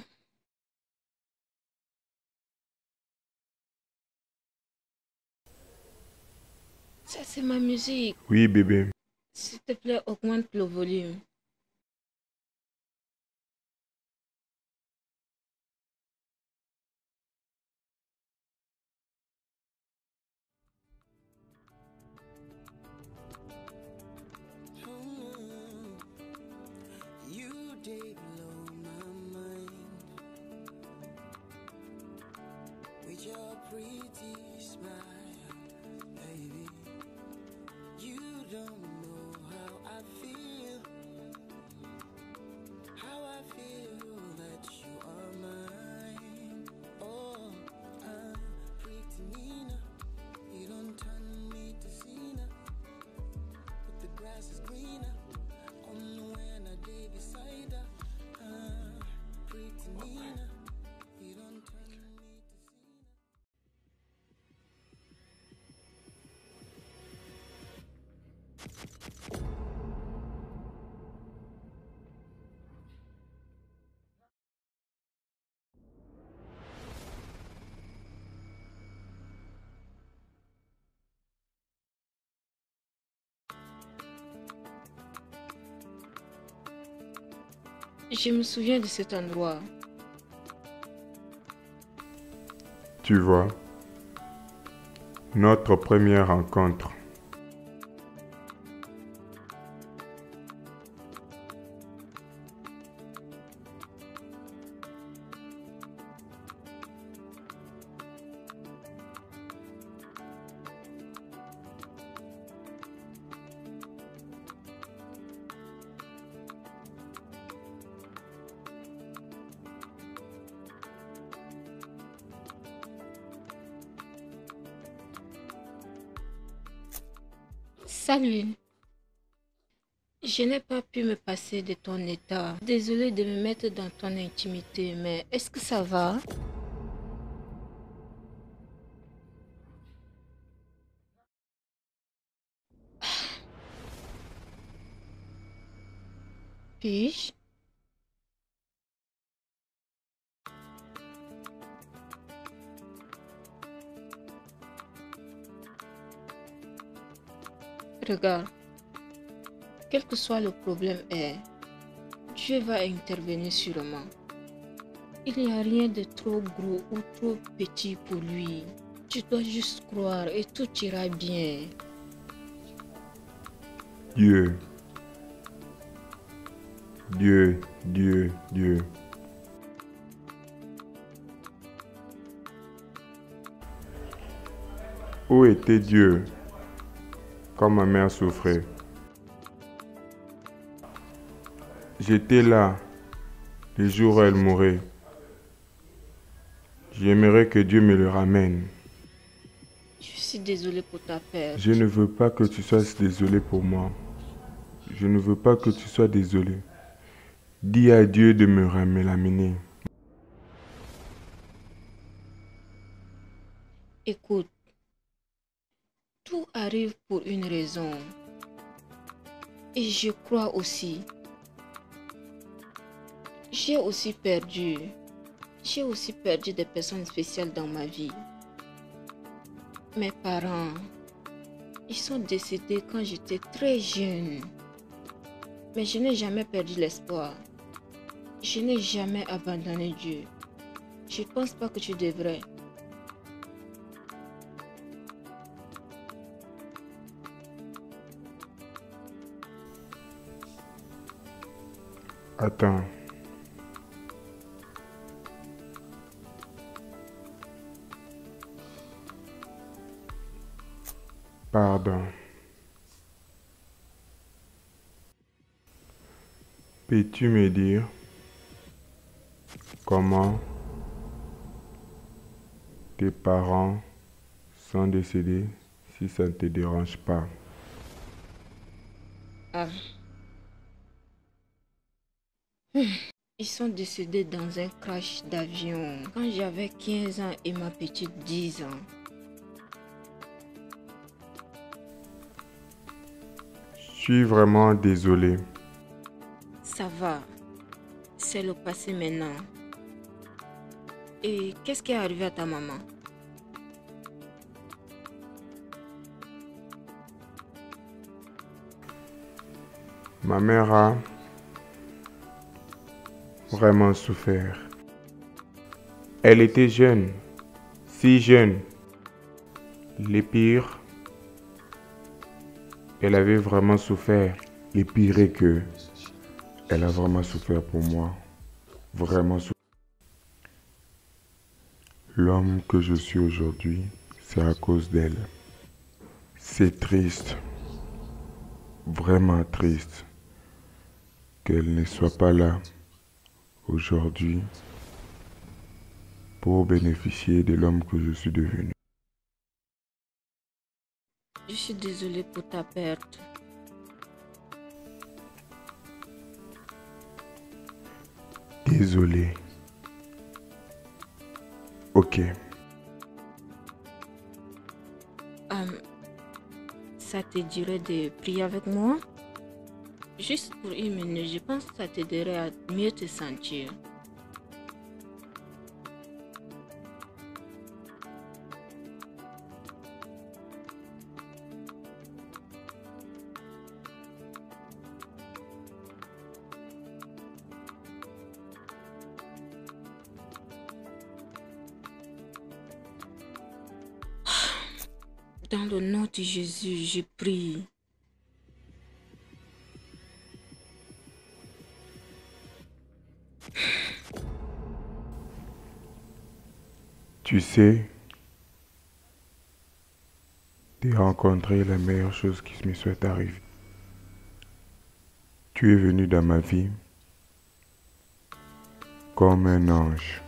Ça, c'est ma musique. Oui, bébé. S'il te plaît, augmente le volume. Je me souviens de cet endroit. Tu vois, notre première rencontre. Salut. Je n'ai pas pu me passer de ton état. Désolée de me mettre dans ton intimité, mais est-ce que ça va? Puis-je? Regarde, quel que soit le problème est, Dieu va intervenir sûrement. Il n'y a rien de trop gros ou trop petit pour lui. Tu dois juste croire et tout ira bien. Dieu. Où était Dieu? Quand ma mère souffrait. J'étais là, le jour où elle mourait. J'aimerais que Dieu me le ramène. Je suis désolée pour ta perte. Je ne veux pas que tu sois désolée pour moi. Je ne veux pas que tu sois désolée. Dis à Dieu de me ramener. Écoute. Tout arrive pour une raison. Et je crois aussi. J'ai aussi perdu des personnes spéciales dans ma vie. Mes parents, ils sont décédés quand j'étais très jeune. Mais je n'ai jamais perdu l'espoir. Je n'ai jamais abandonné Dieu. Je ne pense pas que tu devrais. Attends, pardon. Peux-tu me dire comment tes parents sont décédés, si ça ne te dérange pas? Ah. Ils sont décédés dans un crash d'avion quand j'avais 15 ans et ma petite 10 ans. Je suis vraiment désolé. Ça va, c'est le passé maintenant. Et qu'est-ce qui est arrivé à ta maman? Ma mère a vraiment souffert. Elle était jeune, si jeune. Le pire, elle avait vraiment souffert. Le pire est que elle a vraiment souffert pour moi. Vraiment souffert. L'homme que je suis aujourd'hui, c'est à cause d'elle. C'est triste, vraiment triste, qu'elle ne soit pas là aujourd'hui pour bénéficier de l'homme que je suis devenu. Je suis désolée pour ta perte. Désolée. Ok. Ça te dirait de prier avec moi? Juste pour une minute, je pense que ça t'aiderait à mieux te sentir. Dans le nom de Jésus, je prie. Tu sais, t'es rencontré la meilleure chose qui me soit arrivée. Tu es venu dans ma vie comme un ange.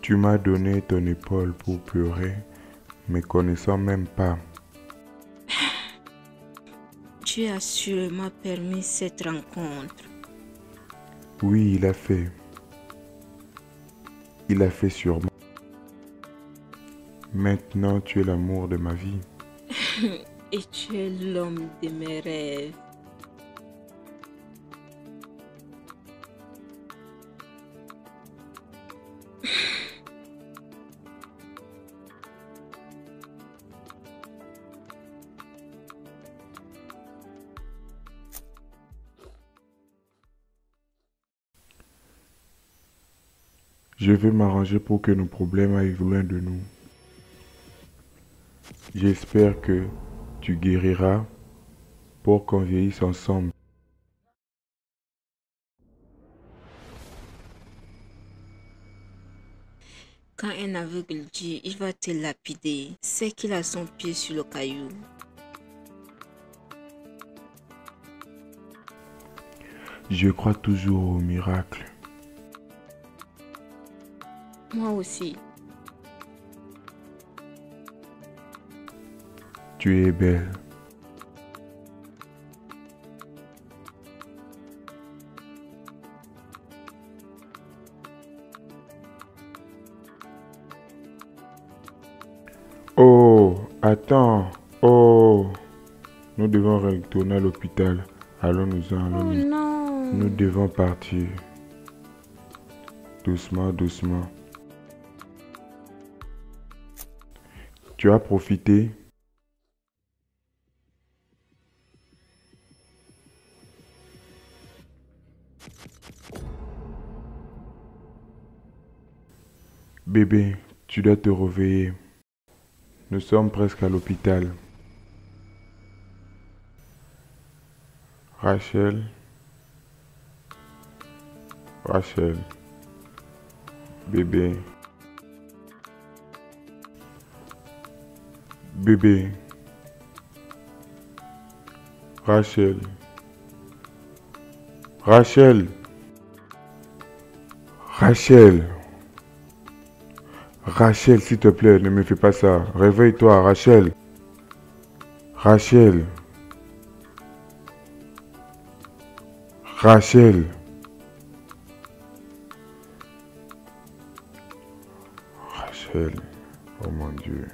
Tu m'as donné ton épaule pour pleurer, me connaissant même pas. Tu as sûrement permis cette rencontre. Oui, il a fait. Il a fait sur moi. Maintenant, tu es l'amour de ma vie. Et tu es l'homme de mes rêves. Je vais m'arranger pour que nos problèmes aillent loin de nous. J'espère que tu guériras pour qu'on vieillisse ensemble. Quand un aveugle dit, il va te lapider, c'est qu'il a son pied sur le caillou. Je crois toujours au miracle. Moi aussi. Tu es belle. Oh, attends. Oh, nous devons retourner à l'hôpital. Allons-nous-en. Allons-nous. Oh non. Nous devons partir. Doucement, doucement. Tu as profité. Bébé, tu dois te réveiller. Nous sommes presque à l'hôpital. Rachel. Bébé. bébé, Rachel, Rachel, Rachel, Rachel, s'il te plaît, ne me fais pas ça. Réveille-toi, Rachel. Rachel. Rachel. Rachel. Oh mon Dieu.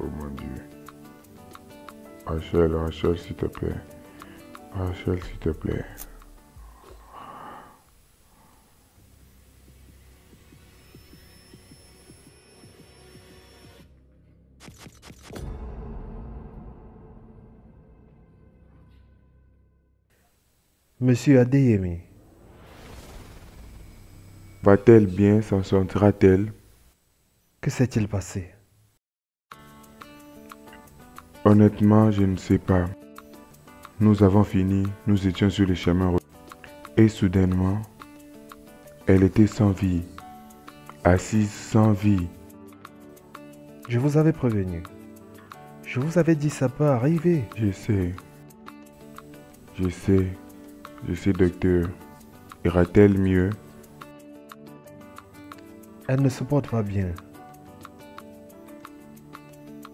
Oh mon Dieu. Rachel, Rachel, s'il te plaît. Rachel, s'il te plaît. Monsieur Adeyemi. Va-t-elle bien, s'en sortira-t-elle? Que s'est-il passé? Honnêtement, je ne sais pas. Nous avons fini, nous étions sur le chemin. Et soudainement, elle était sans vie. Assise sans vie. Je vous avais prévenu. Je vous avais dit ça peut arriver. Je sais. Je sais. Je sais, docteur. Ira-t-elle mieux? Elle ne se porte pas bien.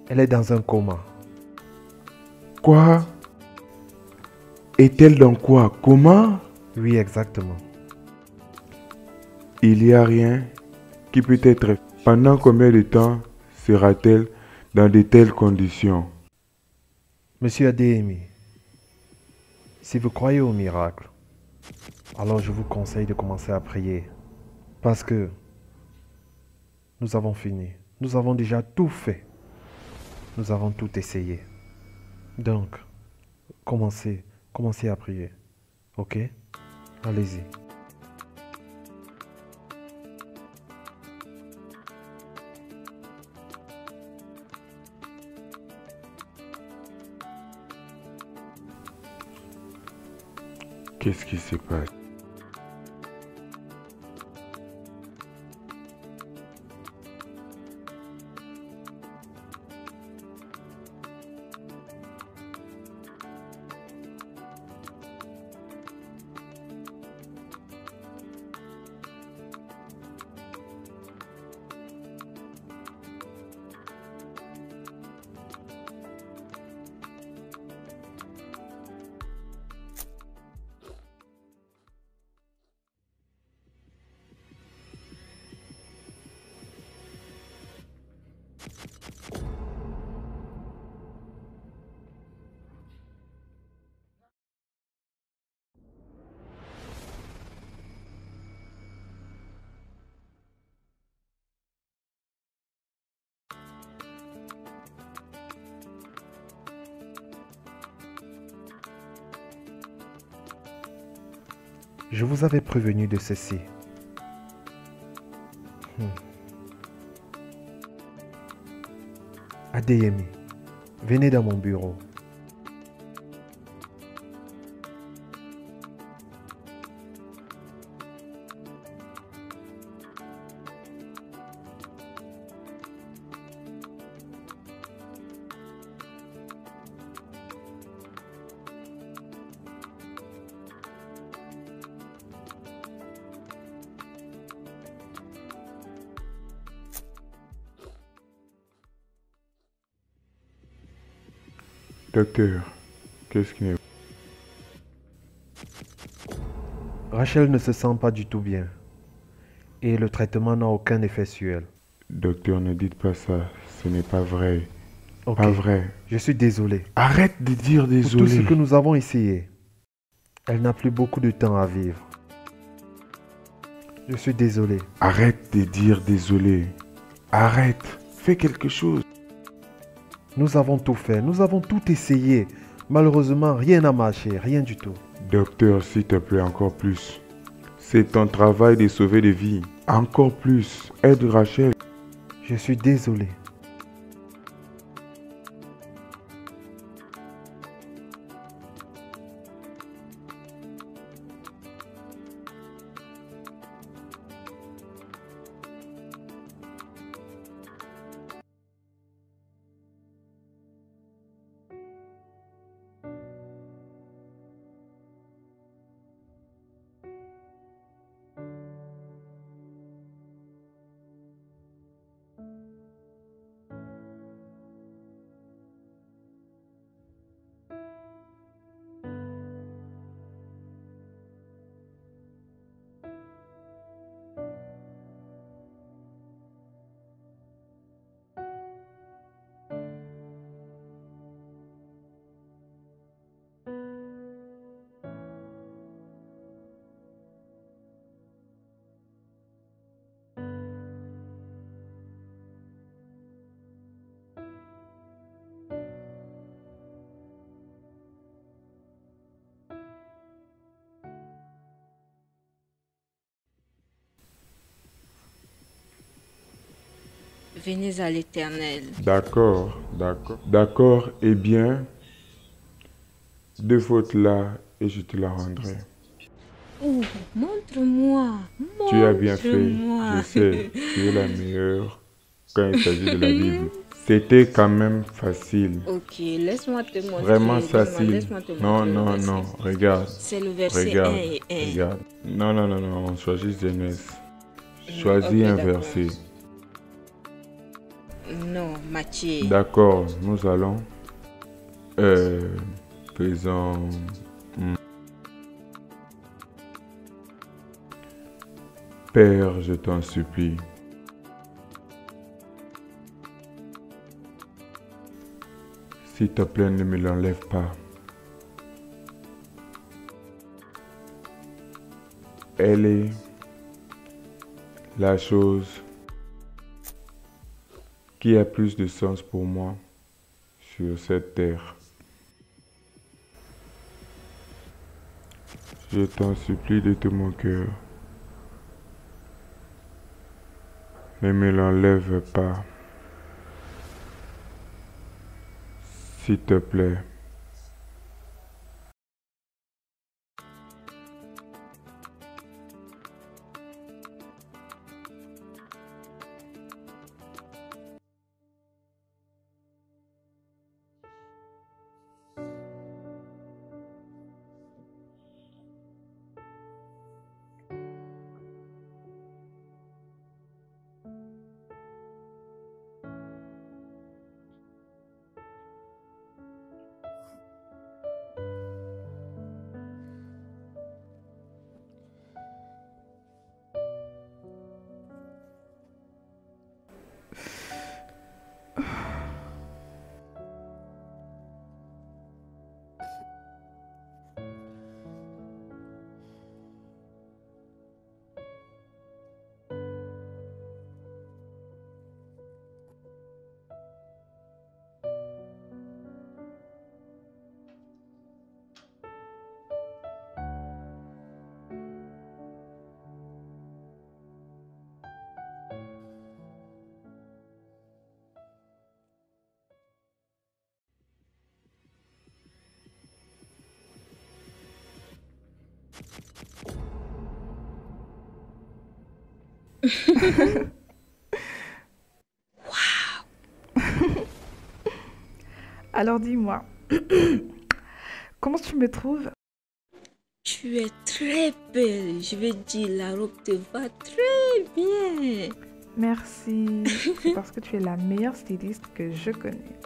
Elle est dans un coma. Quoi? Est-elle dans quoi? Coma? Oui, exactement. Il n'y a rien qui peut être... Pendant combien de temps sera-t-elle dans de telles conditions? Monsieur Adeyemi, si vous croyez au miracle, alors je vous conseille de commencer à prier. Parce que nous avons fini. Nous avons déjà tout fait. Nous avons tout essayé. Donc, commencez à prier. Ok? Allez-y. Qu'est-ce qui se passe? Je vous avais prévenu de ceci. Adeyemi, venez dans mon bureau. Docteur, qu'est-ce qu'il y a? Rachel ne se sent pas du tout bien. Et le traitement n'a aucun effet sur elle. Docteur, ne dites pas ça. Ce n'est pas vrai. Okay. Pas vrai. Je suis désolé. Arrête de dire désolé. Pour tout ce que nous avons essayé, elle n'a plus beaucoup de temps à vivre. Je suis désolé. Arrête de dire désolé. Arrête. Fais quelque chose. Nous avons tout fait, nous avons tout essayé. Malheureusement, rien n'a marché, rien du tout. Docteur, s'il te plaît, encore plus. C'est ton travail de sauver des vies. Encore plus. Aide Rachel. Je suis désolé. venez à l'Éternel. D'accord, d'accord, d'accord. Eh bien, dévote-la et je te la rendrai. Oh, montre-moi, montre-moi. Tu as bien fait, je sais, tu es la meilleure quand il s'agit de la Bible. C'était quand même facile. Ok, laisse-moi te montrer. Vraiment facile. Non, non, non, regarde. C'est le verset regarde, 1 et 1. Regarde. Non, non, non, non, on choisit Genèse. Choisis okay, un verset. Non, Matthieu. D'accord, nous allons. Faisons. Père, je t'en supplie. S'il te plaît, ne me l'enlève pas. Elle est la chose qui a plus de sens pour moi sur cette terre. Je t'en supplie de tout mon cœur. Ne me l'enlève pas. S'il te plaît. Alors dis-moi, comment tu me trouves? Tu es très belle, je vais dire, la robe te va très bien. Merci, parce que tu es la meilleure styliste que je connais.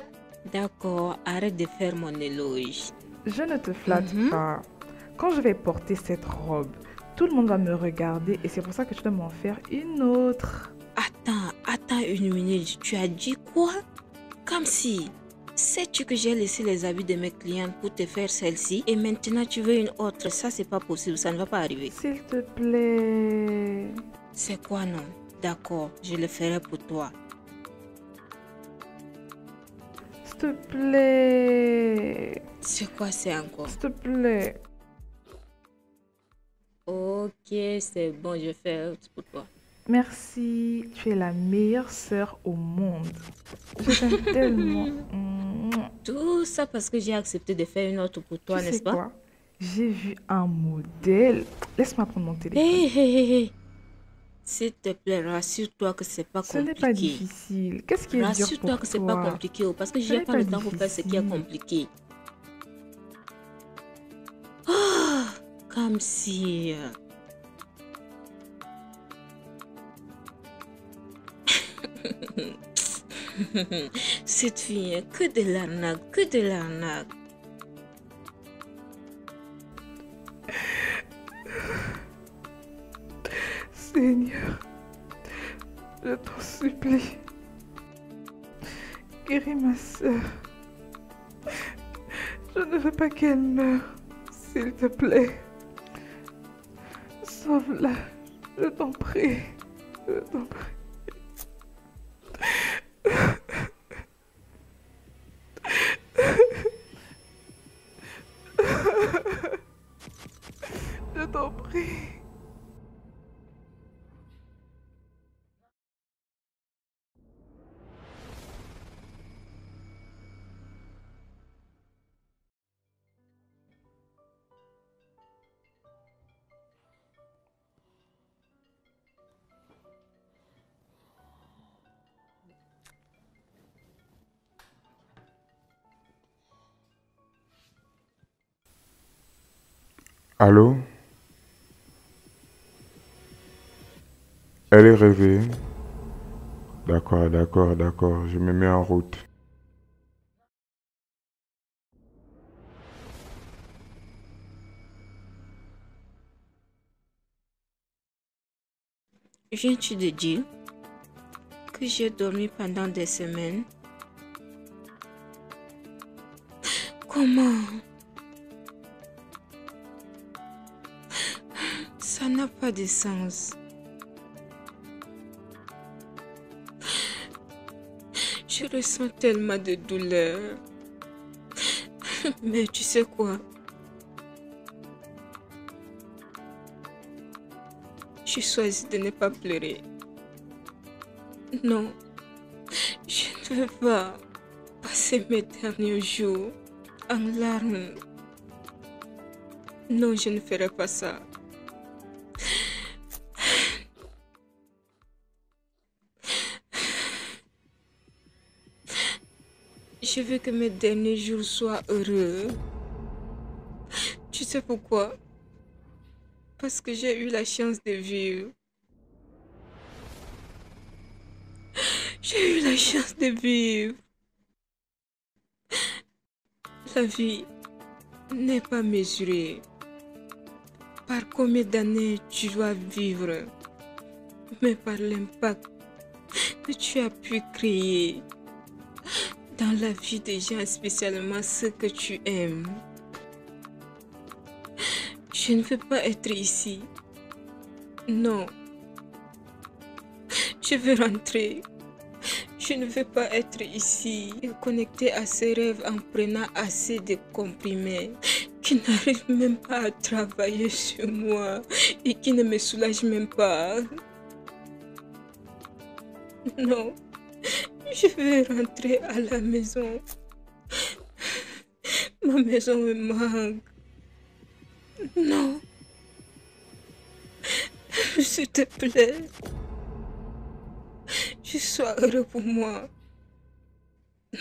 D'accord, arrête de faire mon éloge. Je ne te flatte pas. Quand je vais porter cette robe, tout le monde va me regarder et c'est pour ça que je dois m'en faire une autre. Attends, attends une minute, tu as dit quoi? Kamsi, sais-tu que j'ai laissé les habits de mes clientes pour te faire celle-ci et maintenant tu veux une autre? Ça c'est pas possible, ça ne va pas arriver. S'il te plaît. C'est quoi non? D'accord, je le ferai pour toi. S'il te plaît. C'est quoi c'est encore? S'il te plaît. Ok, c'est bon, je fais pour toi. Merci, tu es la meilleure sœur au monde. Je t'aime tellement. Tout ça parce que j'ai accepté de faire une autre pour toi, n'est-ce pas? J'ai vu un modèle. Laisse-moi prendre mon téléphone. Hé. S'il te plaît, rassure-toi que c'est pas compliqué. Ce n'est pas difficile. Qu'est-ce qui est dur pour toi? Rassure-toi que c'est pas compliqué parce que j'ai pas le temps pour faire ce qui est compliqué. Kamsi. Cette fille, que de l'arnaque, que de l'arnaque. Seigneur, je t'en supplie, guéris ma soeur. Je ne veux pas qu'elle meure, s'il te plaît. Sauve-la, je t'en prie, je t'en prie. Je t'en prie. Allô? Elle est réveillée. D'accord. Je me mets en route. Viens-tu de dire que j'ai dormi pendant des semaines? Comment? Ça n'a pas de sens. Je ressens tellement de douleur. Mais tu sais quoi? Je choisis de ne pas pleurer. Non, je ne veux pas passer mes derniers jours en larmes. Non, je ne ferai pas ça. Je veux que mes derniers jours soient heureux. Tu sais pourquoi? Parce que j'ai eu la chance de vivre. J'ai eu la chance de vivre. La vie n'est pas mesurée par combien d'années tu dois vivre, mais par l'impact que tu as pu créer dans la vie des gens, spécialement ceux que tu aimes. Je ne veux pas être ici. Non. Je veux rentrer. Je ne veux pas être ici et connectée à ces rêves en prenant assez de comprimés qui n'arrivent même pas à travailler sur moi et qui ne me soulagent même pas. Non. Je veux rentrer à la maison. Ma maison me manque. Non. S'il te plaît. Je sois heureux pour moi.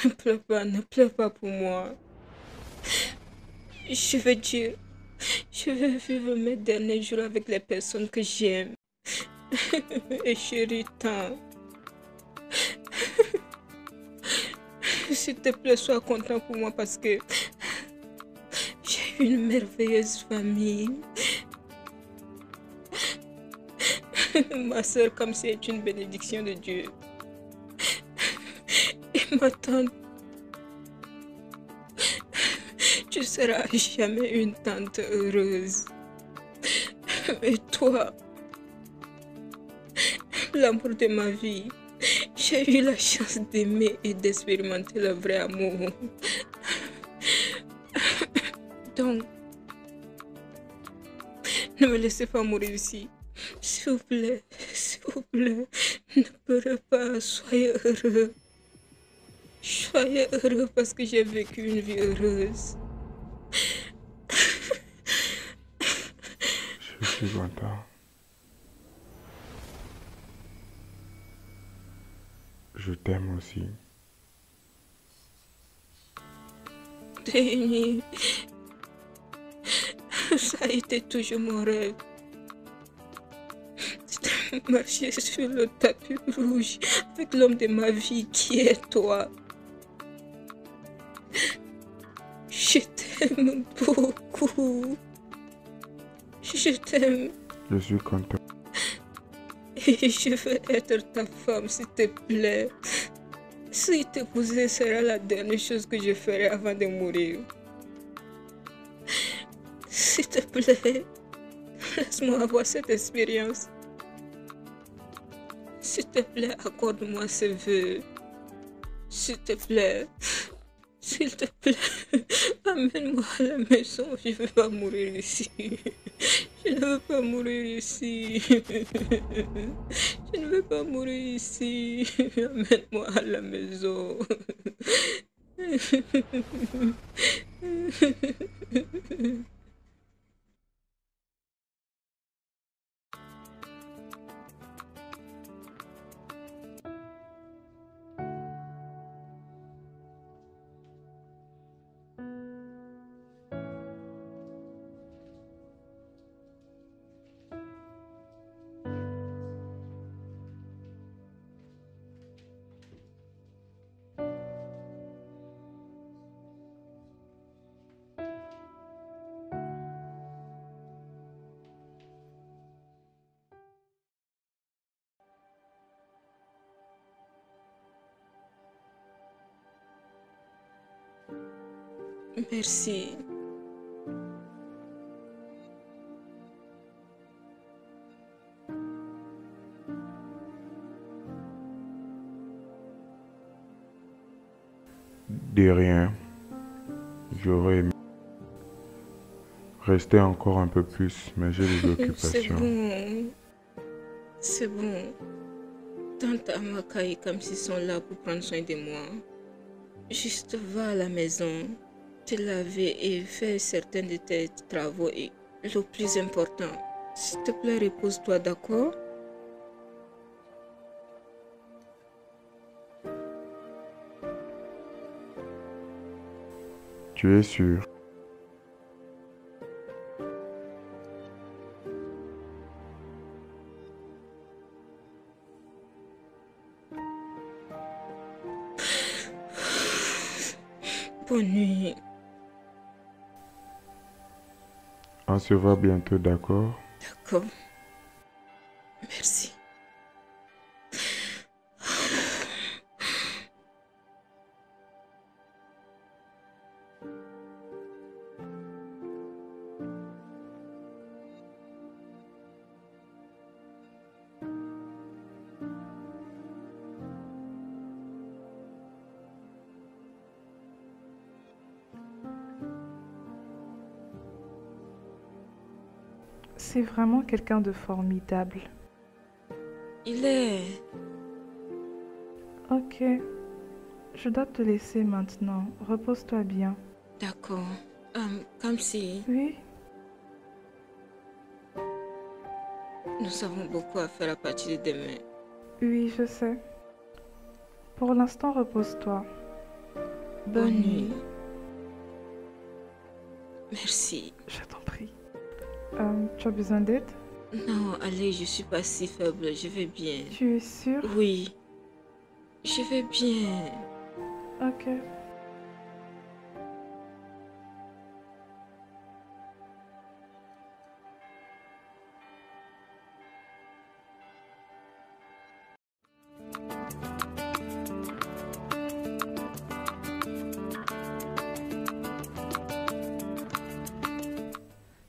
Ne pleure pas pour moi. Je veux dire, je veux vivre mes derniers jours avec les personnes que j'aime. Et chérie, tant. S'il te plaît, sois content pour moi parce que j'ai une merveilleuse famille. Ma soeur Kamsi est une bénédiction de Dieu. Et ma tante, tu seras jamais une tante heureuse. Et toi, l'amour de ma vie, j'ai eu la chance d'aimer et d'expérimenter le vrai amour. Donc, ne me laissez pas mourir ici. S'il vous plaît, ne pleurez pas, soyez heureux. Soyez heureux parce que j'ai vécu une vie heureuse. Je suis content. Je t'aime aussi. Denis, ça a été toujours mon rêve. Marcher sur le tapis rouge avec l'homme de ma vie qui est toi. Je t'aime beaucoup. Je t'aime. Je suis content. Et je veux être ta femme, s'il te plaît. Si t'épouser sera la dernière chose que je ferai avant de mourir. S'il te plaît, laisse-moi avoir cette expérience. S'il te plaît, accorde-moi ce vœu. S'il te plaît. S'il te plaît, amène-moi à la maison. Je ne veux pas mourir ici. Je ne veux pas mourir ici. Je ne veux pas mourir ici. Amène-moi à la maison. Merci. De rien. J'aurais aimé rester encore un peu plus, mais j'ai des occupations. C'est bon. Tante Amaka et Kamsi sont là pour prendre soin de moi. Juste va à la maison, te laver et faire certains de tes travaux et le plus important. S'il te plaît, repose-toi, d'accord? Tu es sûr? Bonne nuit. On se voit bientôt, d'accord? D'accord. Merci. C'est vraiment quelqu'un de formidable. Il est... Ok. Je dois te laisser maintenant. Repose-toi bien. D'accord. Comme si... Oui? Nous avons beaucoup à faire à partir de demain. Oui, je sais. Pour l'instant, repose-toi. Bonne nuit. Merci. Je t'en prie. Tu as besoin d'aide? Non, allez, je suis pas si faible, je vais bien. Tu es sûre? Oui, je vais bien. Ok.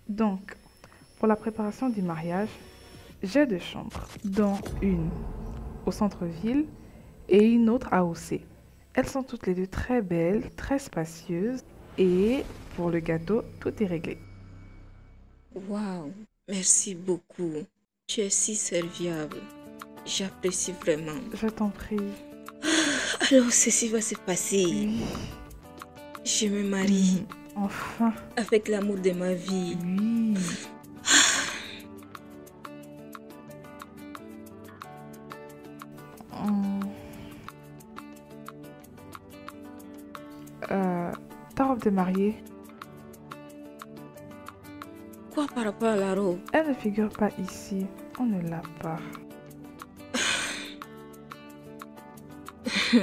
Donc, pour la préparation du mariage, j'ai deux chambres, dont une au centre-ville et une autre à Ossé. Elles sont toutes les deux très belles, très spacieuses et pour le gâteau, tout est réglé. Waouh, merci beaucoup. Tu es si serviable. J'apprécie vraiment. Je t'en prie. Alors, ceci va se passer. Oui. Je me marie. Enfin. Avec l'amour de ma vie. Oui. Ta robe de mariée. Quoi par rapport à la robe? Elle ne figure pas ici. On ne l'a pas.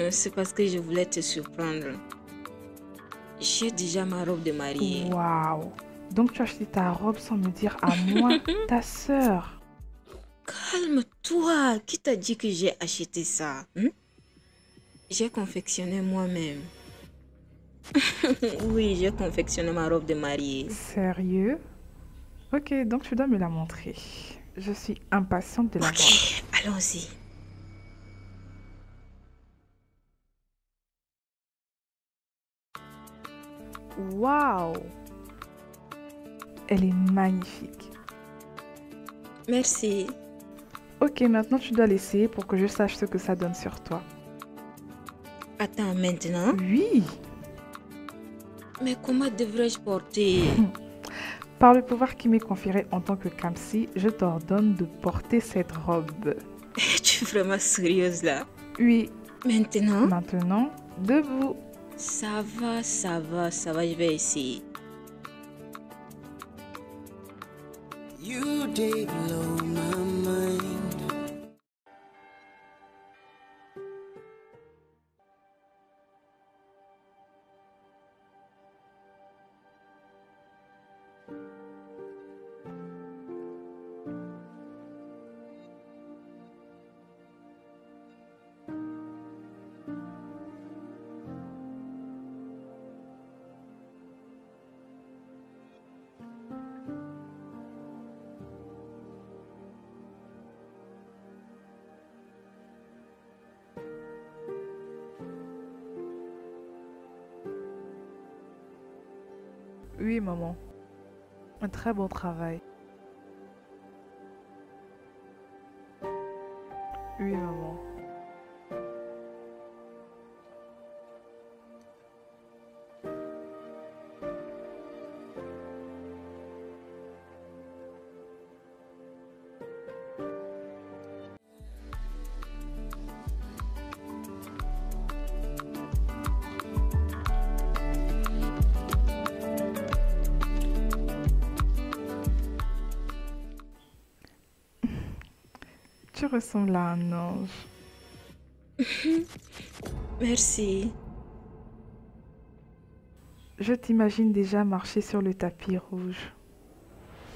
C'est parce que je voulais te surprendre. J'ai déjà ma robe de mariée. Waouh! Donc tu as acheté ta robe sans me dire à moi, ta sœur. Calme-toi! Qui t'a dit que j'ai acheté ça? J'ai confectionné moi-même. Oui, j'ai confectionné ma robe de mariée. Sérieux? Ok, donc tu dois me la montrer. Je suis impatiente de la voir. Ok, allons-y. Waouh! Elle est magnifique. Merci. Ok, maintenant tu dois l'essayer pour que je sache ce que ça donne sur toi. Attends, maintenant? Oui! Mais comment devrais-je porter? Par le pouvoir qui m'est conféré en tant que Kamsi, je t'ordonne de porter cette robe. Tu es vraiment sérieuse là? Oui. Maintenant? Maintenant, debout. Ça va, ça va, ça va, je vais essayer. You did blow my mind. Oui, maman. Un très bon travail. Oui, maman. Tu ressembles à un ange. Merci. Je t'imagine déjà marcher sur le tapis rouge.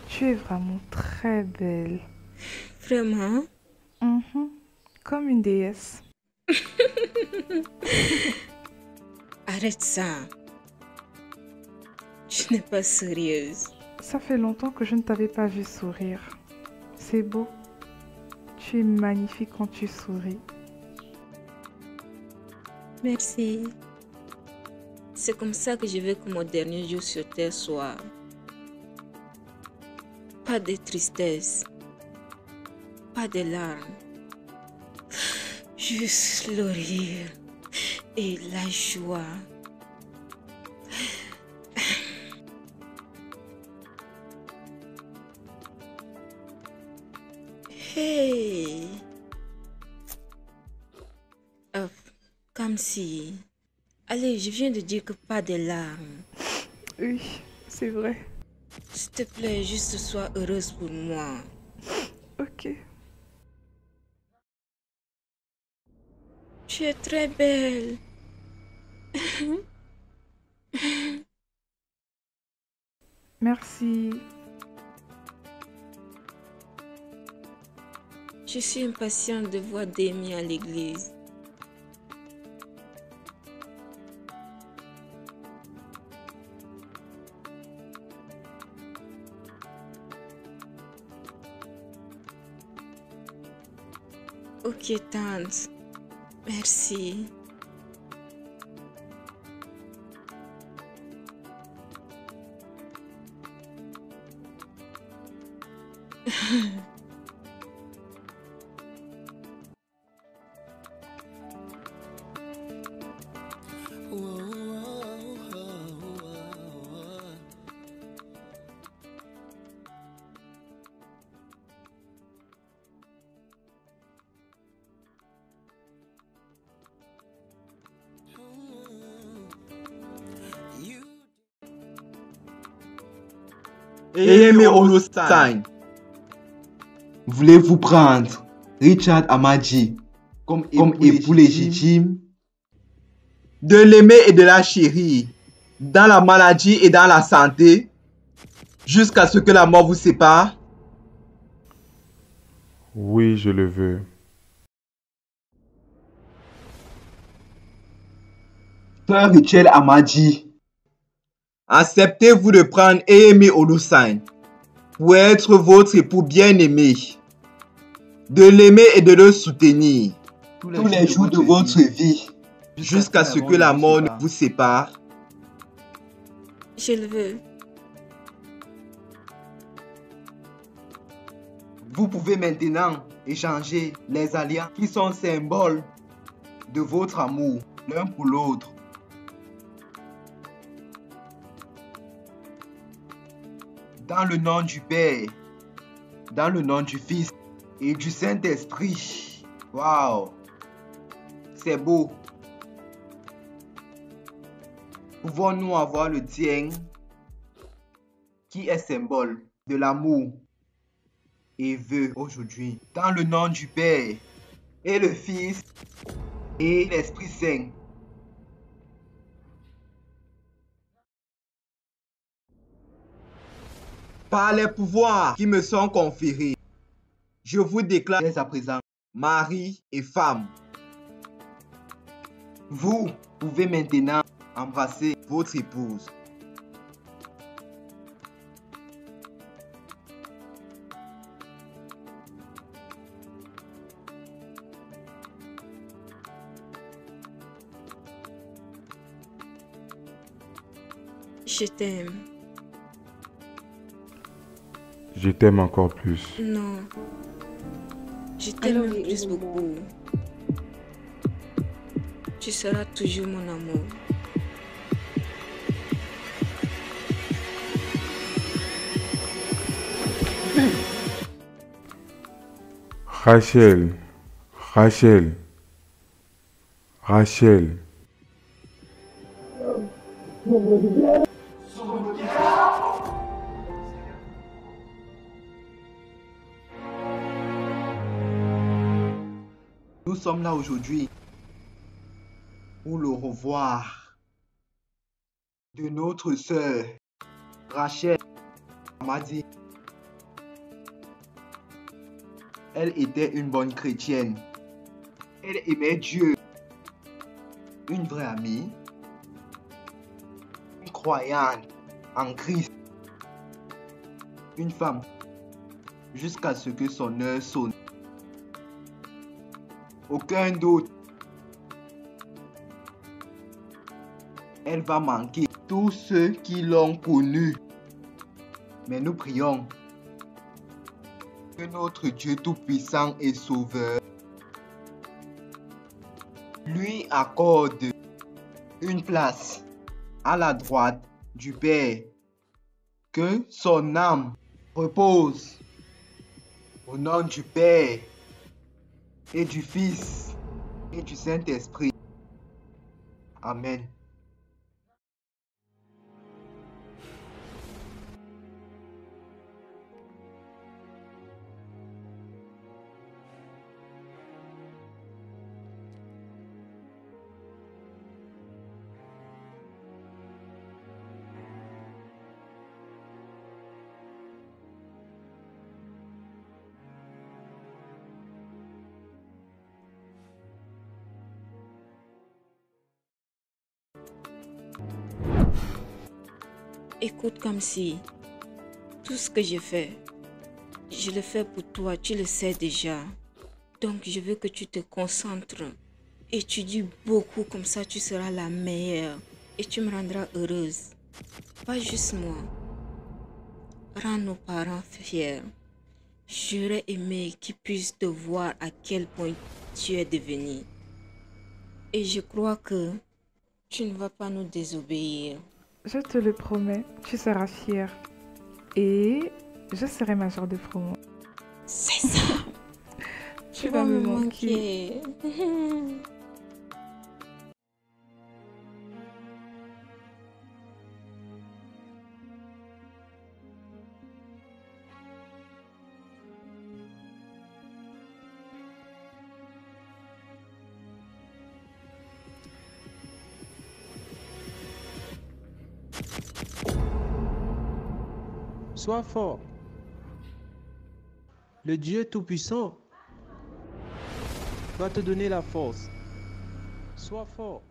Tu es vraiment très belle. Vraiment? Comme une déesse. Arrête ça. Tu n'es pas sérieuse. Ça fait longtemps que je ne t'avais pas vu sourire. C'est beau. Tu es magnifique quand tu souris. Merci. C'est comme ça que je veux que mon dernier jour sur terre soit. Pas de tristesse. Pas de larmes. Juste le rire et la joie. Hey. Oh, Kamsi. Allez, je viens de dire que pas de larmes. Oui, c'est vrai. S'il te plaît, juste sois heureuse pour moi. Ok. Tu es très belle. Merci. Je suis impatiente de voir Denis à l'église. Ok, tante. Merci. Aimé Omoussagne, voulez-vous prendre Richard Amadjim comme époux légitime, de l'aimer et de la chérir, dans la maladie et dans la santé, jusqu'à ce que la mort vous sépare? Oui, je le veux. Frère Richard Amadjim, acceptez-vous de prendre Aimé Omoussagne pour être votre époux bien-aimé, de l'aimer et de le soutenir tous les jours de votre vie, jusqu'à ce que la mort ne vous sépare? Je le veux. Vous pouvez maintenant échanger les alliances qui sont symboles de votre amour l'un pour l'autre. Dans le nom du Père, dans le nom du Fils et du Saint-Esprit. Waouh! C'est beau. Pouvons-nous avoir le tien qui est symbole de l'amour et veut aujourd'hui, dans le nom du Père et le Fils et l'Esprit Saint. Par les pouvoirs qui me sont conférés, je vous déclare dès à présent mari et femme. Vous pouvez maintenant embrasser votre épouse. Je t'aime. Je t'aime encore plus. Non. Je t'aime plus beaucoup. Tu seras toujours mon amour. Rachel, Rachel, Rachel. Nous sommes là aujourd'hui pour le revoir de notre sœur Rachel Amadjim. Elle était une bonne chrétienne. Elle aimait Dieu. Une vraie amie. Une croyante en Christ. Une femme. Jusqu'à ce que son heure sonne. Aucun doute. Elle va manquer tous ceux qui l'ont connue. Mais nous prions. Que notre Dieu Tout-Puissant et Sauveur lui accorde une place à la droite du Père. Que son âme repose au nom du Père et du Fils et du Saint-Esprit. Amen. Écoute Kamsi, tout ce que je le fais pour toi, tu le sais déjà. Donc je veux que tu te concentres, étudie beaucoup, comme ça tu seras la meilleure et tu me rendras heureuse. Pas juste moi, rends nos parents fiers. J'aurais aimé qu'ils puissent te voir à quel point tu es devenu. Et je crois que tu ne vas pas nous désobéir. Je te le promets, tu seras fière. Et je serai majeure de promo. C'est ça. Tu vas me manquer. Sois fort. Le Dieu Tout-Puissant va te donner la force. Sois fort.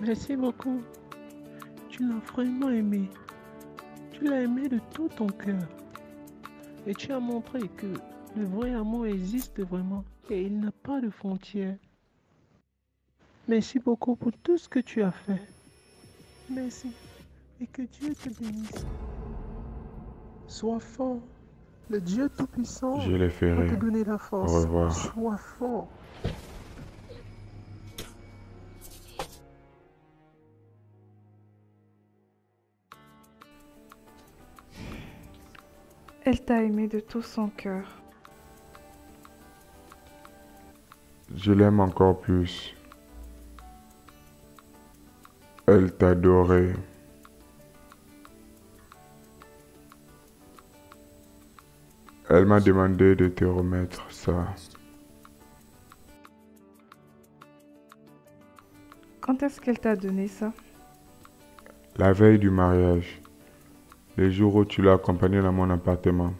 Merci beaucoup. Tu l'as vraiment aimé. Tu l'as aimé de tout ton cœur. Et tu as montré que le vrai amour existe vraiment et il n'a pas de frontières. Merci beaucoup pour tout ce que tu as fait. Merci et que Dieu te bénisse. Sois fort. Le Dieu Tout-Puissant va te donner la force. Au revoir. Sois fort. Elle t'a aimé de tout son cœur. Je l'aime encore plus. Elle t'adorait. Elle m'a demandé de te remettre ça. Quand est-ce qu'elle t'a donné ça? La veille du mariage. Les jours où tu l'as accompagnée dans mon appartement.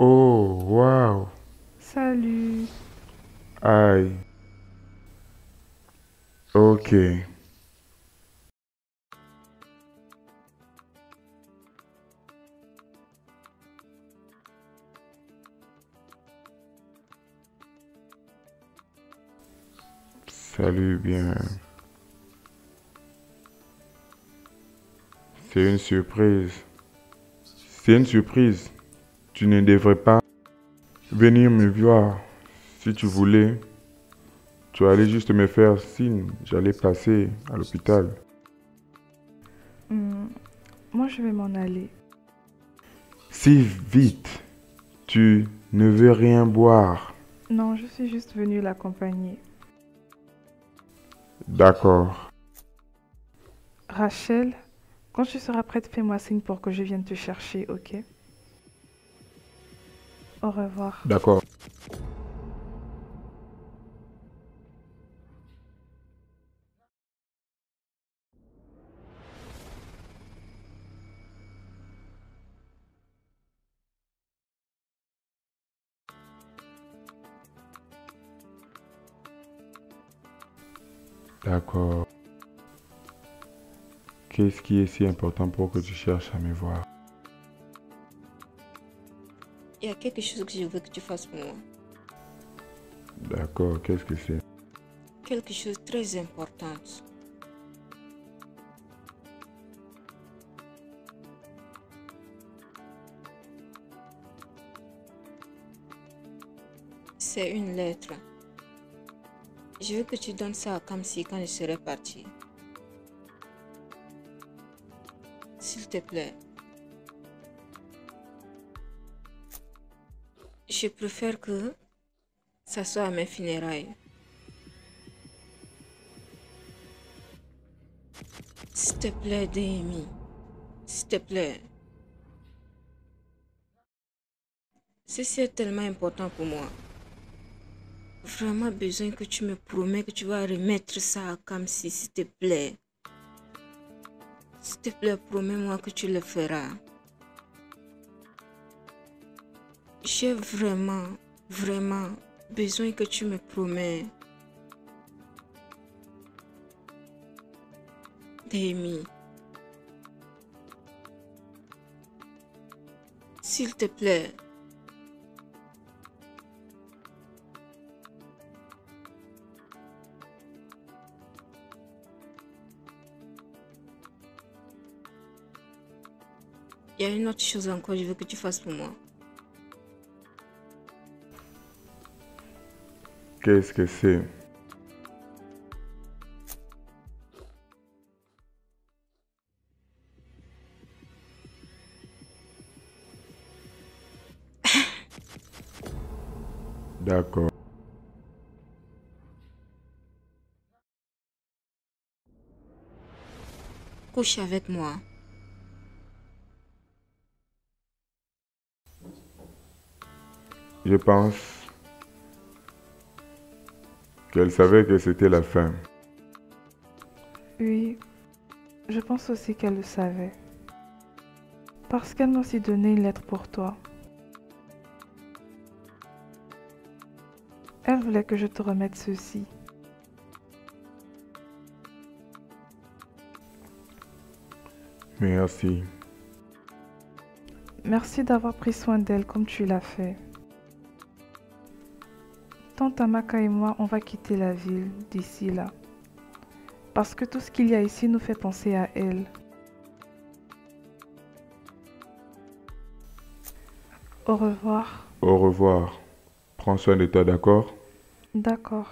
Oh, wow! Salut! Aïe. Ok. Salut, bien. C'est une surprise. C'est une surprise. Tu ne devrais pas venir me voir. Si tu voulais, tu allais juste me faire signe, j'allais passer à l'hôpital. Moi, je vais m'en aller. Si vite, tu ne veux rien boire. Non, je suis juste venue l'accompagner. D'accord. Rachel, quand tu seras prête, fais-moi signe pour que je vienne te chercher, ok? Au revoir. D'accord. D'accord. Qu'est-ce qui est si important pour que tu cherches à me voir? Il y a quelque chose que je veux que tu fasses pour moi. D'accord, qu'est-ce que c'est? Quelque chose de très important. C'est une lettre. Je veux que tu donnes ça à Kamsi quand je serai partie. S'il te plaît. Je préfère que ça soit à mes funérailles. S'il te plaît, Denis. S'il te plaît. Ceci est tellement important pour moi. Vraiment besoin que tu me promets que tu vas remettre ça à Kamsi, s'il te plaît. S'il te plaît, promets-moi que tu le feras. J'ai vraiment, vraiment besoin que tu me promets. Demi. S'il te plaît. Il y a une autre chose encore que je veux que tu fasses pour moi. Qu'est-ce que c'est? D'accord. Couche avec moi. Je pense qu'elle savait que c'était la fin. Oui, je pense aussi qu'elle le savait. Parce qu'elle m'a aussi donné une lettre pour toi. Elle voulait que je te remette ceci. Merci. Merci d'avoir pris soin d'elle comme tu l'as fait. Tante Amaka et moi, on va quitter la ville d'ici là. Parce que tout ce qu'il y a ici nous fait penser à elle. Au revoir. Au revoir. Prends soin de toi, d'accord? D'accord.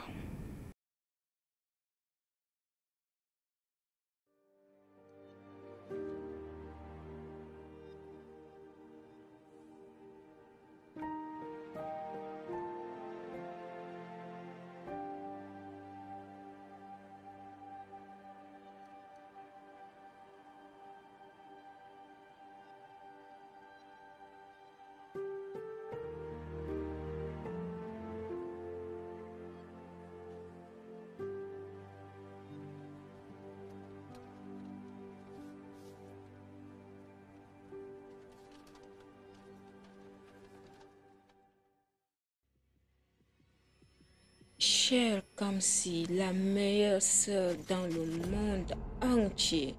Chère Kamsi, la meilleure sœur dans le monde entier,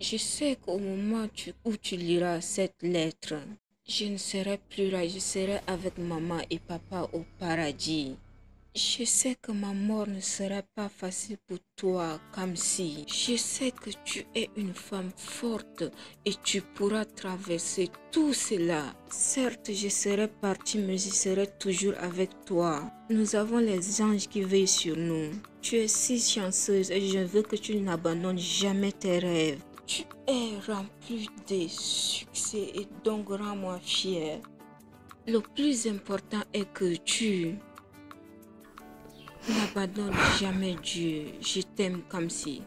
je sais qu'au moment où tu liras cette lettre, je ne serai plus là, je serai avec maman et papa au paradis. Je sais que ma mort ne sera pas facile pour toi, Kamsi. Je sais que tu es une femme forte et tu pourras traverser tout cela. Certes, je serai partie, mais je serai toujours avec toi. Nous avons les anges qui veillent sur nous. Tu es si chanceuse et je veux que tu n'abandonnes jamais tes rêves. Tu es remplie de succès et donc rends-moi fière. Le plus important est que tu n'abandonne jamais Dieu. Je t'aime, Kamsi.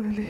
Allez.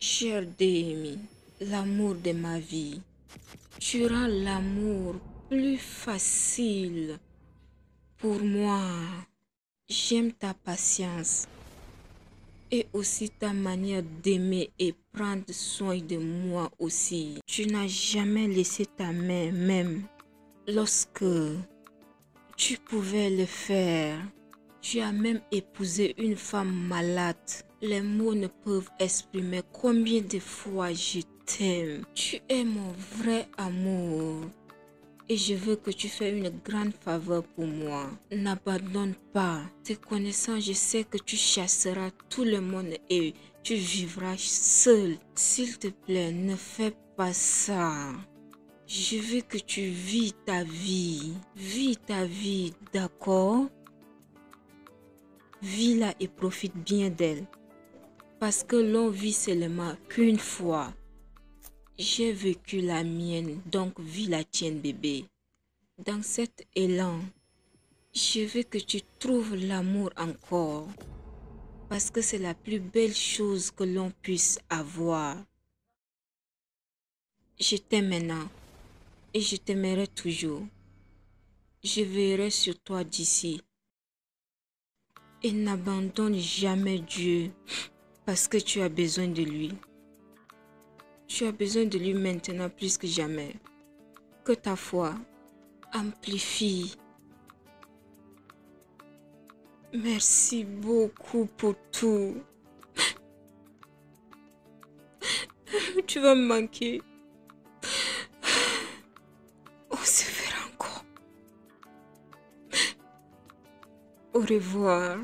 Cher Denis, l'amour de ma vie, tu rends l'amour plus facile pour moi. J'aime ta patience et aussi ta manière d'aimer et prendre soin de moi aussi. Tu n'as jamais laissé ta main, même lorsque tu pouvais le faire. Tu as même épousé une femme malade. Les mots ne peuvent exprimer combien de fois je t'aime. Tu es mon vrai amour. et je veux que tu fasses une grande faveur pour moi. N'abandonne pas. Te connaissant, je sais que tu chasseras tout le monde et tu vivras seul. S'il te plaît, ne fais pas ça. Je veux que tu vis ta vie. Vis ta vie, d'accord? Vis-la et profite bien d'elle. Parce que l'on vit seulement qu'une fois. J'ai vécu la mienne, donc vis la tienne, bébé. Dans cet élan, je veux que tu trouves l'amour encore. Parce que c'est la plus belle chose que l'on puisse avoir. Je t'aime maintenant. Et je t'aimerai toujours. Je veillerai sur toi d'ici. Et n'abandonne jamais Dieu. Parce que tu as besoin de lui. Tu as besoin de lui maintenant plus que jamais. Que ta foi amplifie. Merci beaucoup pour tout. Tu vas me manquer. On se verra encore. Au revoir.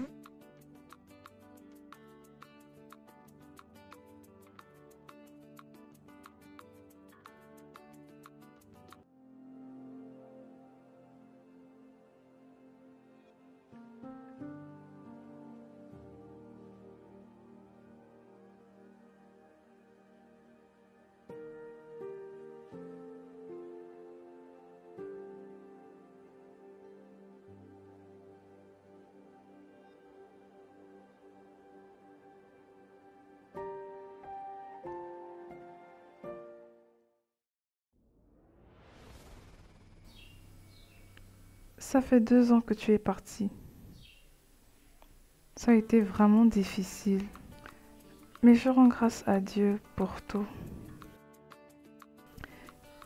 Ça fait 2 ans que tu es partie. Ça a été vraiment difficile. Mais je rends grâce à Dieu pour tout.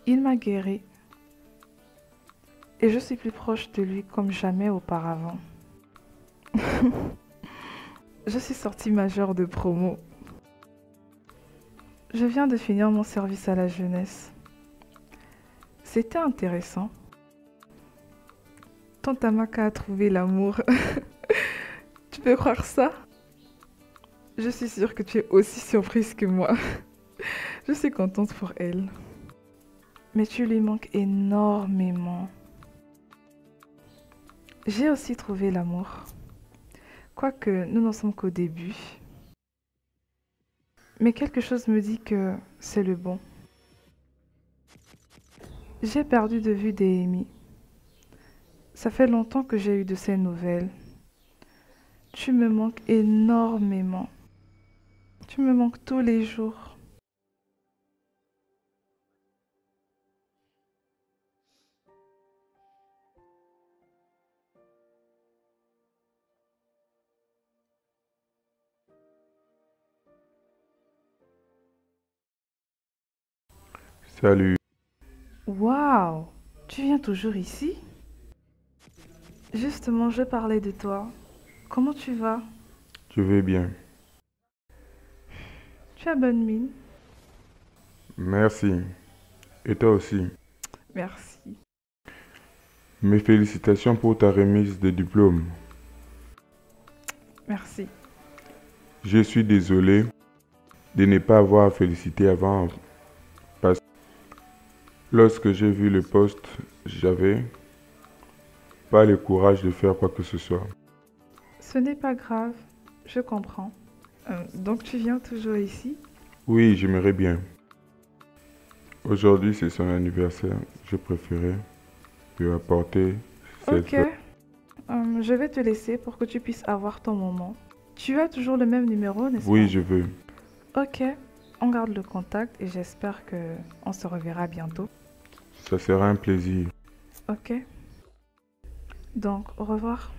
Il m'a guérie. Et je suis plus proche de lui comme jamais auparavant. Je suis sortie majeure de promo. Je viens de finir mon service à la jeunesse. C'était intéressant. Tant Amaka a trouvé l'amour. Tu peux croire ça? Je suis sûre que tu es aussi surprise que moi. Je suis contente pour elle. Mais tu lui manques énormément. J'ai aussi trouvé l'amour. Quoique nous n'en sommes qu'au début. Mais quelque chose me dit que c'est le bon. J'ai perdu de vue des amis. Ça fait longtemps que j'ai eu de ces nouvelles. Tu me manques énormément. Tu me manques tous les jours. Salut. Waouh, tu viens toujours ici ? Justement, je parlais de toi. Comment tu vas? Je vais bien. Tu as bonne mine. Merci. Et toi aussi. Merci. Mes félicitations pour ta remise de diplôme. Merci. Je suis désolé de ne pas avoir félicité avant. Parce que lorsque j'ai vu le poste, j'avais pas le courage de faire quoi que ce soit. Ce n'est pas grave, je comprends. Donc tu viens toujours ici? Oui, j'aimerais bien. Aujourd'hui, c'est son anniversaire. Je préférais lui apporter cette... Ok. Je vais te laisser pour que tu puisses avoir ton moment. Tu as toujours le même numéro, n'est-ce pas? Oui, je veux. Ok, on garde le contact et j'espère qu'on se reverra bientôt. Ça sera un plaisir. Ok. Donc, au revoir.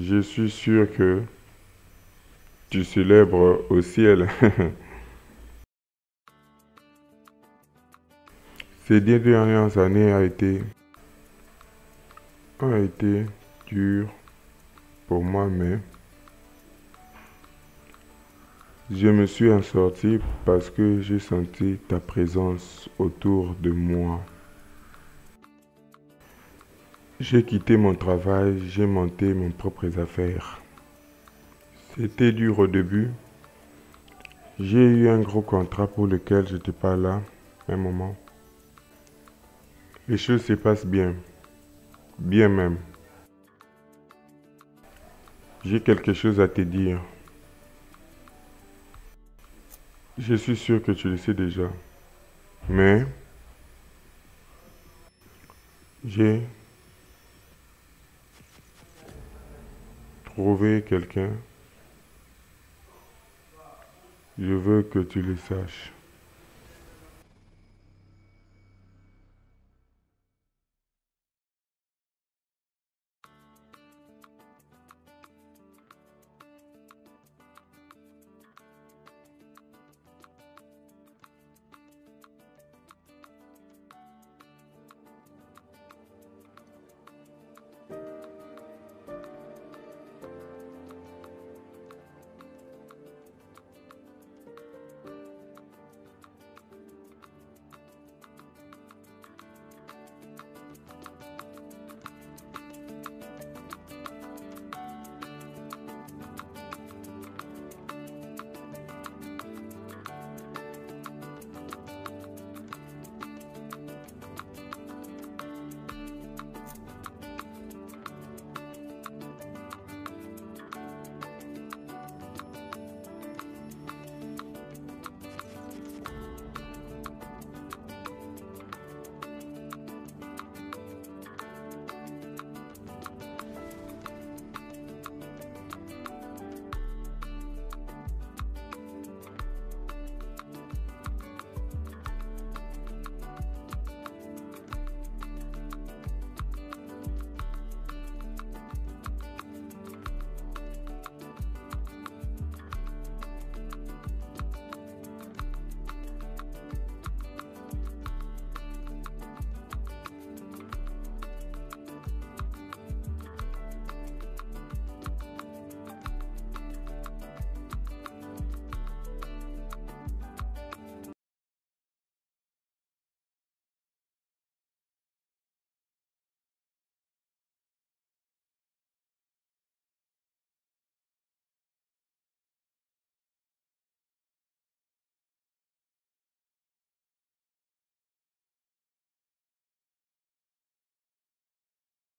Je suis sûr que tu célèbres au ciel. Ces 10 dernières années a été a été dur pour moi, mais je me suis en sorti parce que j'ai senti ta présence autour de moi. J'ai quitté mon travail, j'ai monté mes propres affaires. C'était dur au début. J'ai eu un gros contrat pour lequel je n'étais pas là un moment. Les choses se passent bien, bien même. J'ai quelque chose à te dire. Je suis sûr que tu le sais déjà, mais j'ai trouvé quelqu'un. Je veux que tu le saches.